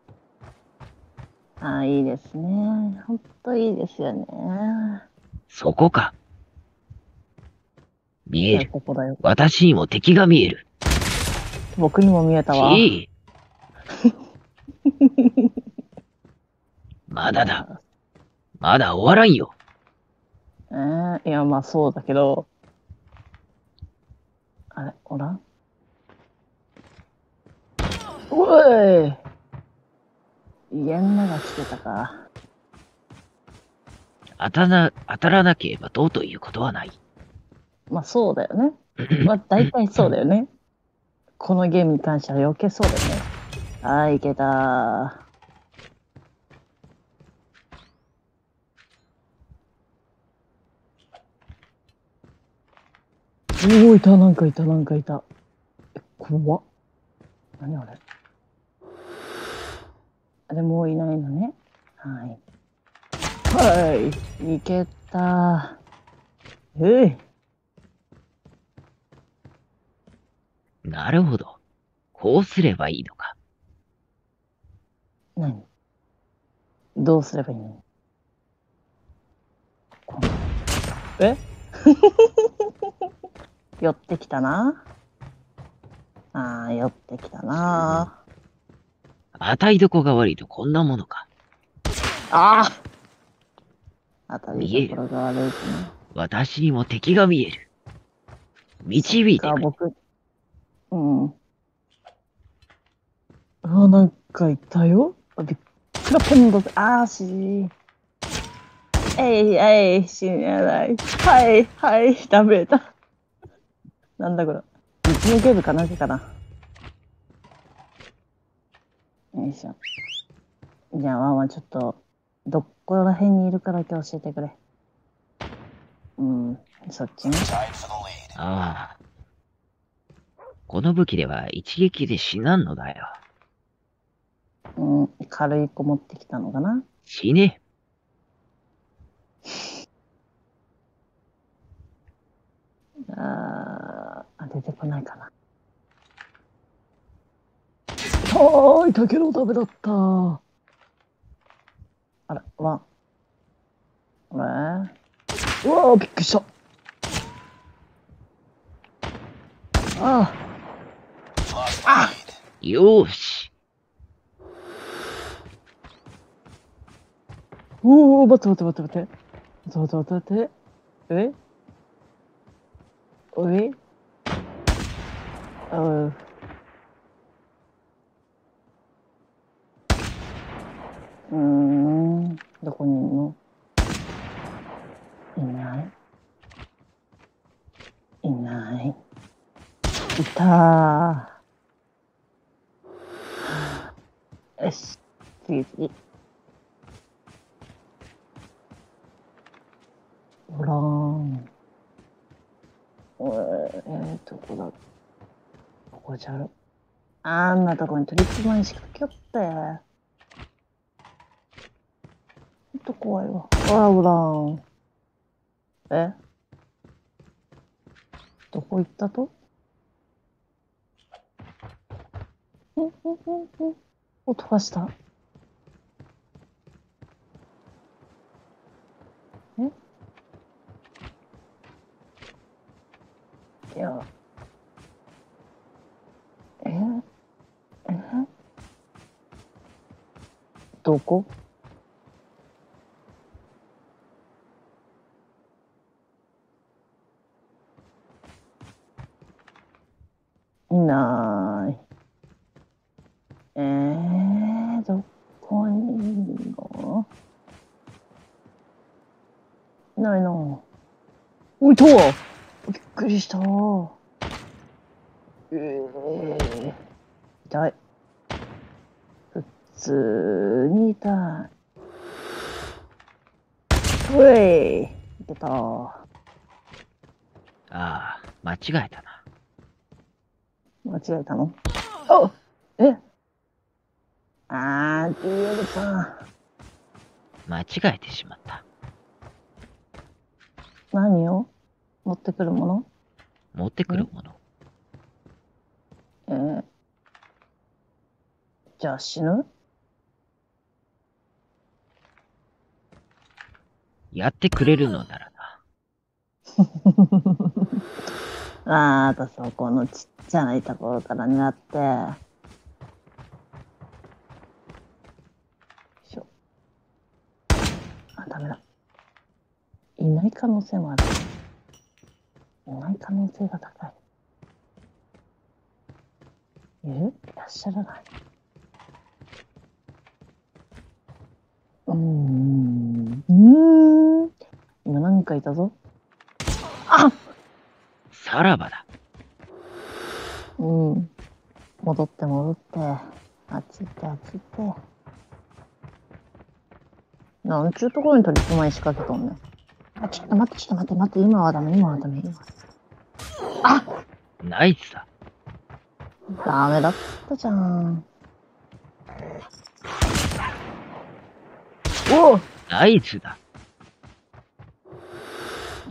ああ、いいですね。ほんといいですよね。そこか。見える。ここだよ。私にも敵が見える。僕にも見えたわ。まだだ。まだ終わらんよ。えー、いや、まあそうだけど。あれ、おらん？おい！家ん中来てたか。当たな、当たらなければどうということはない。まあそうだよね。まあ大体そうだよね。このゲームに関しては余計そうだね。あー、いけたー。おお、いた、なんかいた、なんかいた。え、怖っ。何あれ。あれ、もういないのね。はい。はい、いけたー。えい。なるほど。こうすればいいのか。何？どうすればいいの？え？寄ってきたな。ああ、寄ってきたな。当たりどこが悪いとこんなものか。ああ、当たりどころが悪いとな。私にも敵が見える。導いていく。僕、うん。あ、なんかいたよ。あ、びっくらぽんだぜ。あーしー。えい、えい、死ねない。はい、はい、ダメだ。なんだこれ。別のゲームかなんかかな。よいしょ。じゃあ、ワンワンちょっと、どこら辺にいるかだけ教えてくれ。うん、そっちね。ああ。この武器では一撃で死なんのだよ。うん、軽い子持ってきたのかな。死ね。ああ、出てこないかな。はーい、竹のためだったー。あら、ワン。あれ？うわー、びっくりした。ああ。ああ。よーし。おお、待って待って待って待って。待って待って待って。え？おい？ああ。うーん、どこにいるの？いないいないいたー、はあ、よし次次おらーんおえー、どこだここじゃろあんなとこに取りつまに仕掛けよってちょっと怖いわおらおらーんえどこ行ったとんんんん音がしたえいやええどこいない。えー、どこにいるの？いないな。おいた！びっくりした。えー、痛い。普通に痛い。ほい！出た。ああ、間違えたな。間違えたの？お！え？あー、ディエルさん。間違えてしまった。何を？持ってくるもの？持ってくるもの？えー、じゃあ死ぬ？やってくれるのならな。ああとそこのちっちゃなところから狙ってよいしょあダメだいない可能性もあるいない可能性が高いいる？いらっしゃらないうーんうーん今何かいたぞあっさらばだ。うん。戻って戻って。あっち行ってあっち行って。なんちゅうところに取りつまり仕掛けとんねん。あ、ちょっと待ってちょっと待って待って、今はダメ今はダメ今はダメ。あナイスだ。ダメだったじゃん。おおナイスだ。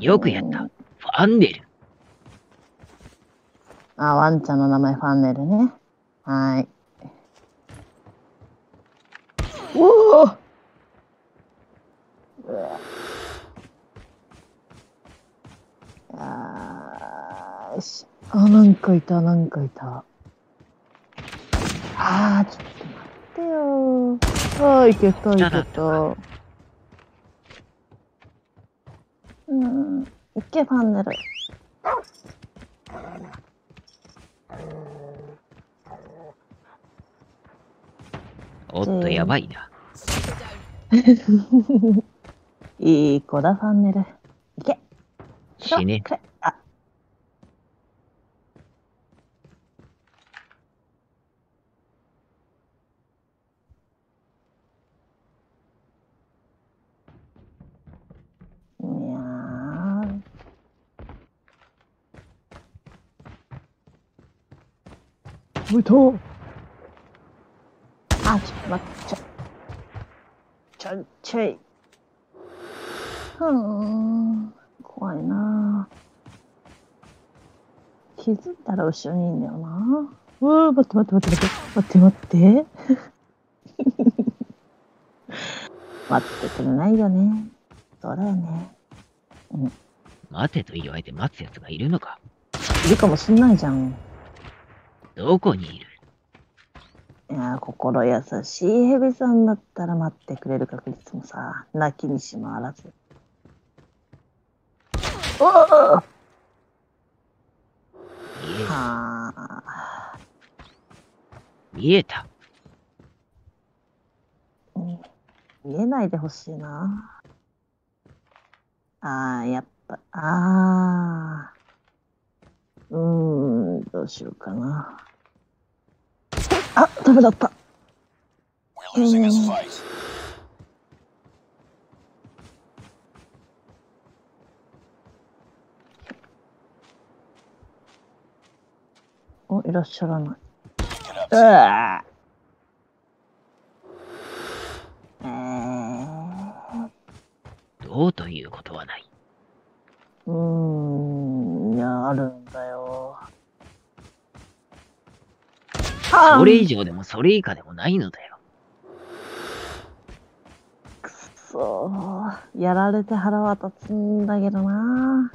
よくやった。ファンネル。あ、ワンちゃんの名前ファンネルね。はーい。おぉ！あーし、あ、なんかいた、なんかいた。あー、ちょっと待ってよー。あー、いけた、いけた。うん、いけ、ファンネル。おっと、やばいな。いい子だ、ファンネル。いけ。死ね。あ。あ、ちょっと待って、ちょ、ちょ、ちょい。うん、怖いなぁ。気づいたら後ろにいんだよなぁ。うー、待って待って待って待って待って待って。待ってくれないよね。そうだよね。うん。待てと言われて待つやつがいるのか。いるかもしんないじゃん。どこにいる？いやー、心優しいヘビさんだったら待ってくれる確率もさ、泣きにしもあらず。おお！見えた。はー。見えた。見えないでほしいな。あー、やっぱ、あー。うーん、どうしようかな。あ、ダメだった。えー、お、いらっしゃらない。うわぁ、えー、どうということはない。うーん、いや、あるんだよ。それ以上でもそれ以下でもないのだよ。くそー、やられて腹は立つんだけどな。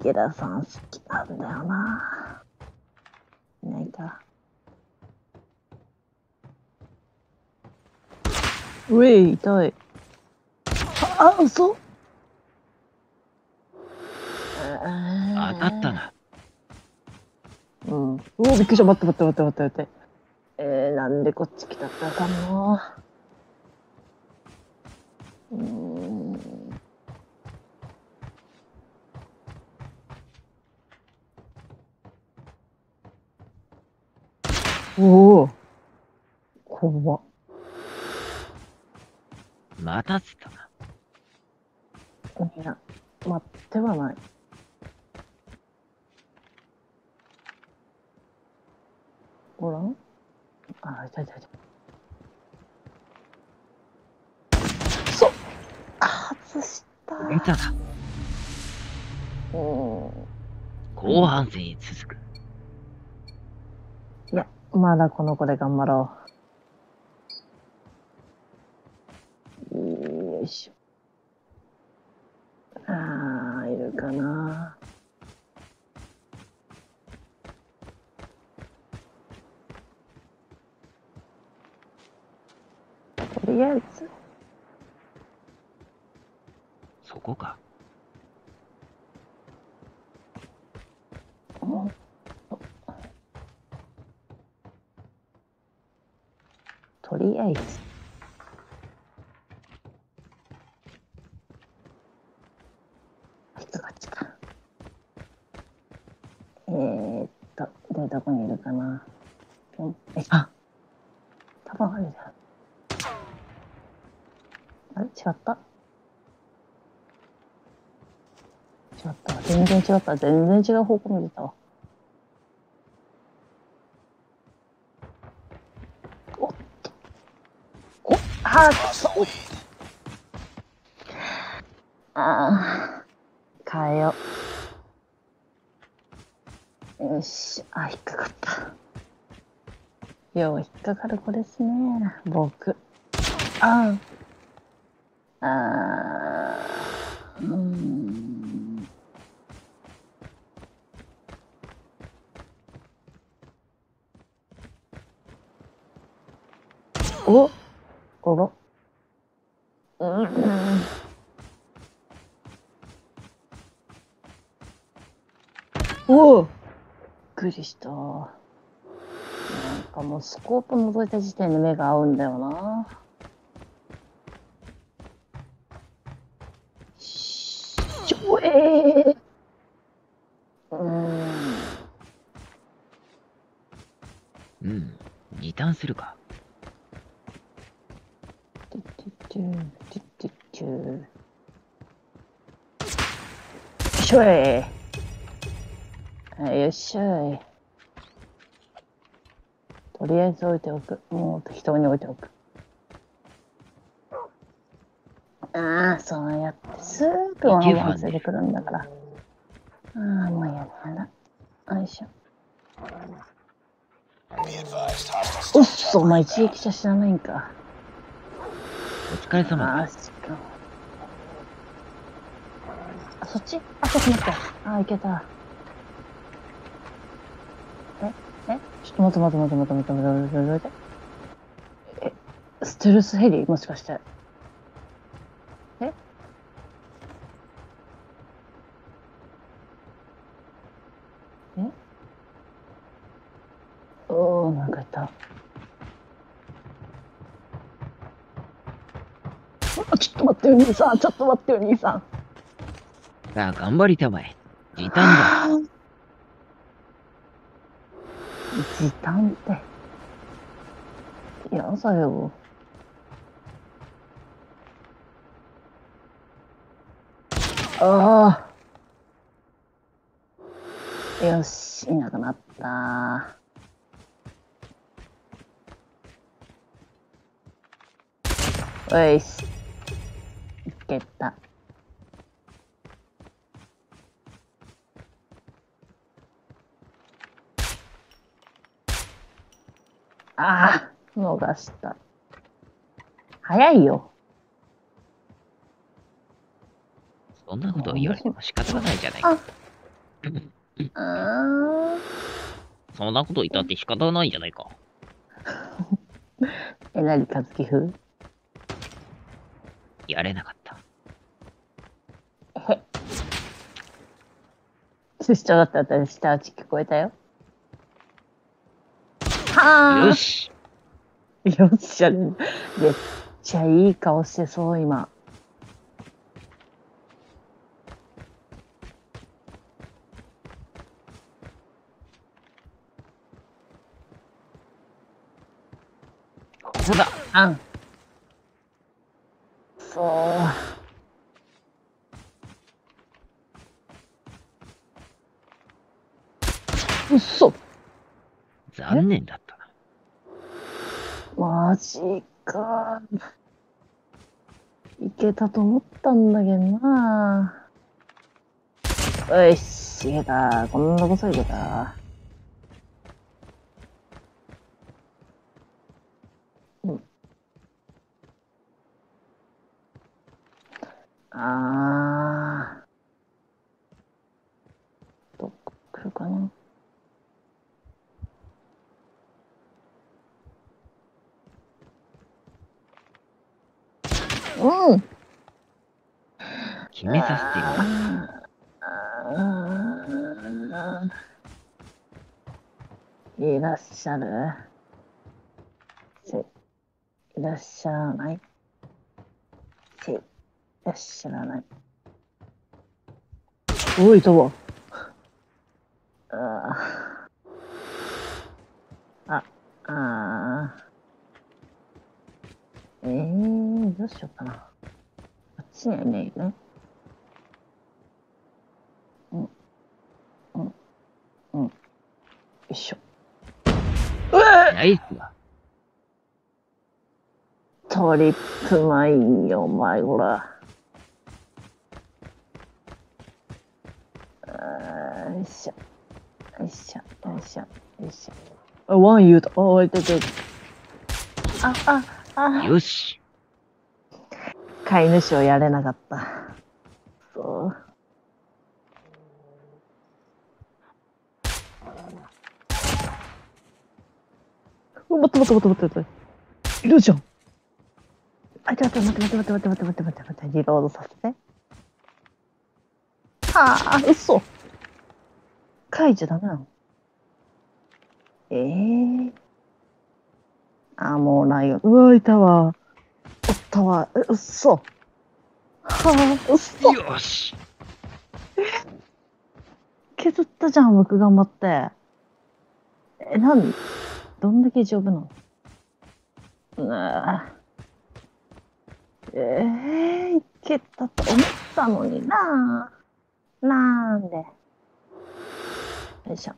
池田さん好きなんだよな。いないか。うえい、痛い。あ、あ、嘘。当たったな。うん、うお、びっくりした。待って待って待って待って待って。えー、なんでこっち来たってあかんの。うーん。おお。怖っ。待たせたな。いや、待ってはない。ほら、あ、痛い痛い痛い。そう、あ、外した。出たな。うん。後半戦に続く。いや、まだこの子で頑張ろう。よいしょ。ああ、いるかな。とりあえずそこか。とりあえずあいつこっちか。えーっとで、どこにいるかな。あ、多分あるじゃん。あれ、違った。違った。全然違った。全然違う方向見てたわ。おっと。おっ、あー、あー、変えよう。よし。あ、引っかかった。よう、引っかかる子ですね。僕。あー。あー、うーん、お、おろ、うん、おお、びっくりした。なんかもうスコープ覗いた時点で目が合うんだよな。しょえー、うんうん、二ターンするか。てってててててて。しょえー。よっしゃい。とりあえず置いておく。もう適当に置いておく。ああ、そうやってすぐお腹忘れてくるんだから。ああ、もうやだ。よいしょ。おっそ、お前一撃じゃ知らないんか。お疲れ様です。あ、そっち？あ、そっち待って。ああ、いけた。え、ちょっと待って待って待って待って待って待って待って。え、ステルスヘリもしかして。え？え？おー、なんかいた。あ、ちょっと待ってよ兄さん、ちょっと待ってよ兄さん。さあ、頑張りたまえ。時短だ。時短ってやだよ。ああ、よし、いなくなった。おいし、いけた。ああ、逃した。早いよ。そんなことを言われても仕方がないじゃないか。あそんなこと言ったって仕方がないじゃないか。えなりかずき風？やれなかった。えへ。ちょだったら下打ち聞こえたよ。よしよっしゃ、めっちゃいい顔してそう今。ここだ。あんそう、うっそ、残念だった。マジか。いけたと思ったんだけどな。よし、いけた。こんなこといけた。うん。あー。どっか来るかな。うん。決めさせてよ。いらっしゃる？せ、いらっしゃらない？せ、いらっしゃらない。おい、いたわ。ああ。ああ。えー、どうしようかな。あっちにはいないよね。うん。うん。うん。よいしょ。うえナイスだ。トリップマインよ、お前、ほら。あよいしょ。よいしょ。よいしょ。よいしょ。あ、ワン言うと。あ、いたいたいた。あ、あ。よし、飼い主をやれなかった。そう、待って待って待って待って、いるじゃん。あ、ちょっと待って待って待って待って待って待って待って、リロードさせて。はあ、うそ、回じゃダメなの？えー、あー、もうライオン。うわ、いたわ。おったわ。うっそ。はあ、うっそ。よし。え、削ったじゃん、僕頑張って。え、なん、どんだけ丈夫なの？うわぁ。えー、いけたと思ったのになぁ。なんで。よいしょ。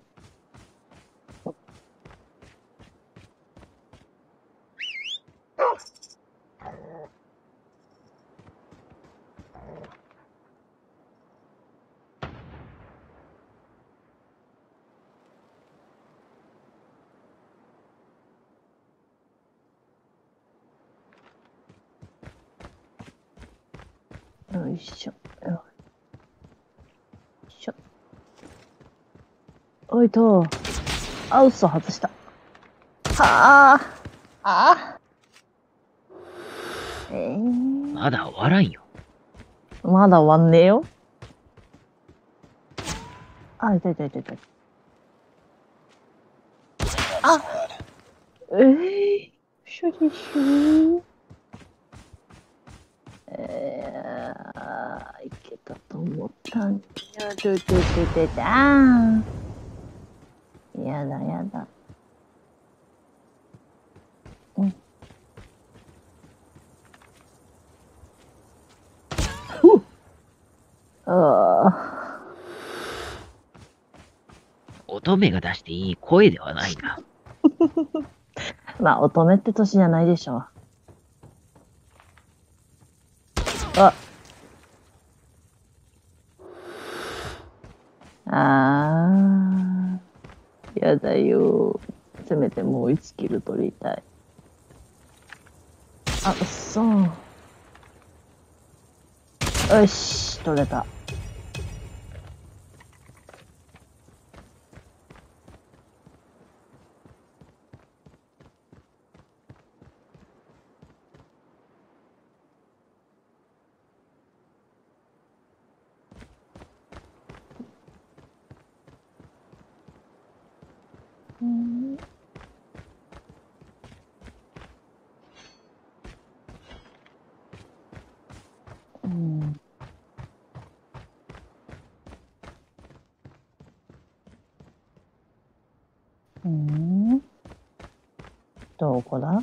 よいしょ。よいしょ。おいと。あ、嘘外した。はあ。ああ。ええー。まだ終わらんよ。まだ終わんねえよ。あ、痛い痛い痛い痛い。あ。ええー。しゅりしゅ。えー、いけたと思ったんや。ちょいちょいちょいちょいちょい。あー、やだやだ。うん。ふっ。あー。乙女が出していい声ではないな。まあ、乙女って年じゃないでしょ。ああー、やだよ。せめてもういちキル取りたい。あ、そう、よし、取れた。うん、どこだ？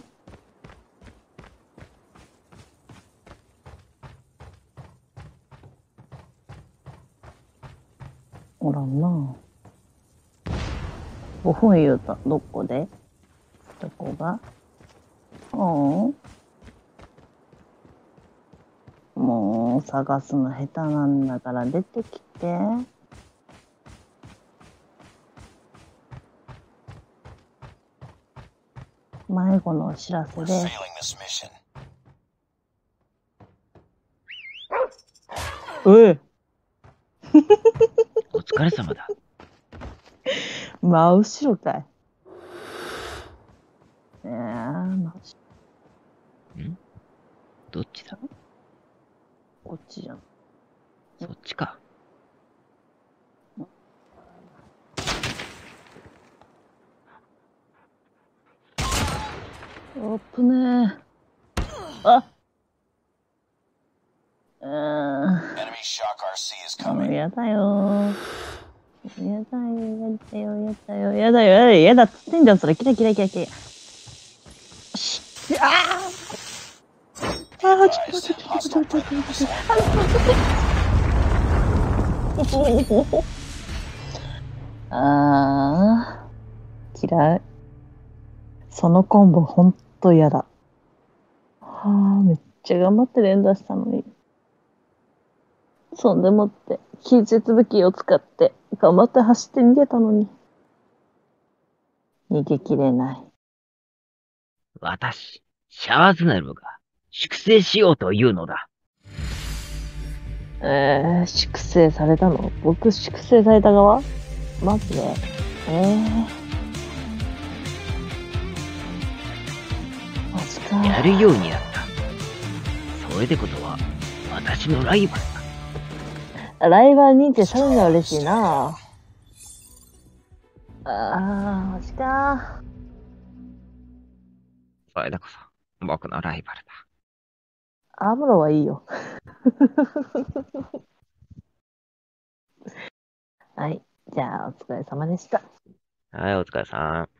おらんな。おほん言うた、どこで？どこが？うん。もう探すの下手なんだから出てきて。迷子のお知らせです。おい。お疲れ様だ。真後ろかい。ええ、真後ろ。ん？どっちだ？こっちじゃん。そっちか。おっとねー。あうん。もうやだよー。やだよ、やだよ、やだよ、やだよ、やだよ、やだっつってんだよ、それ。キラキラキラキラ。よし。ああ。ああ、ちょっと、ちょっと、ちょっと、ちょっと、ちょっと、ちょっと、ちょっと。ああ。嫌い。そのコンボほんと嫌だ。はあ、めっちゃ頑張って連打したのに。そんでもって、近接武器を使って、頑張って走って逃げたのに。逃げきれない。私、シャワズネルが、粛清しようというのだ。えー、粛清されたの？僕、粛清された側？マジで？えー。やるようになった。それでことは、私のライバルだ。ライバル認定されるのは嬉しいな。ああ、マジか。それだこそ、僕のライバルだ。アムロはいいよ。はい、じゃあお疲れ様でした。はい、お疲れさん。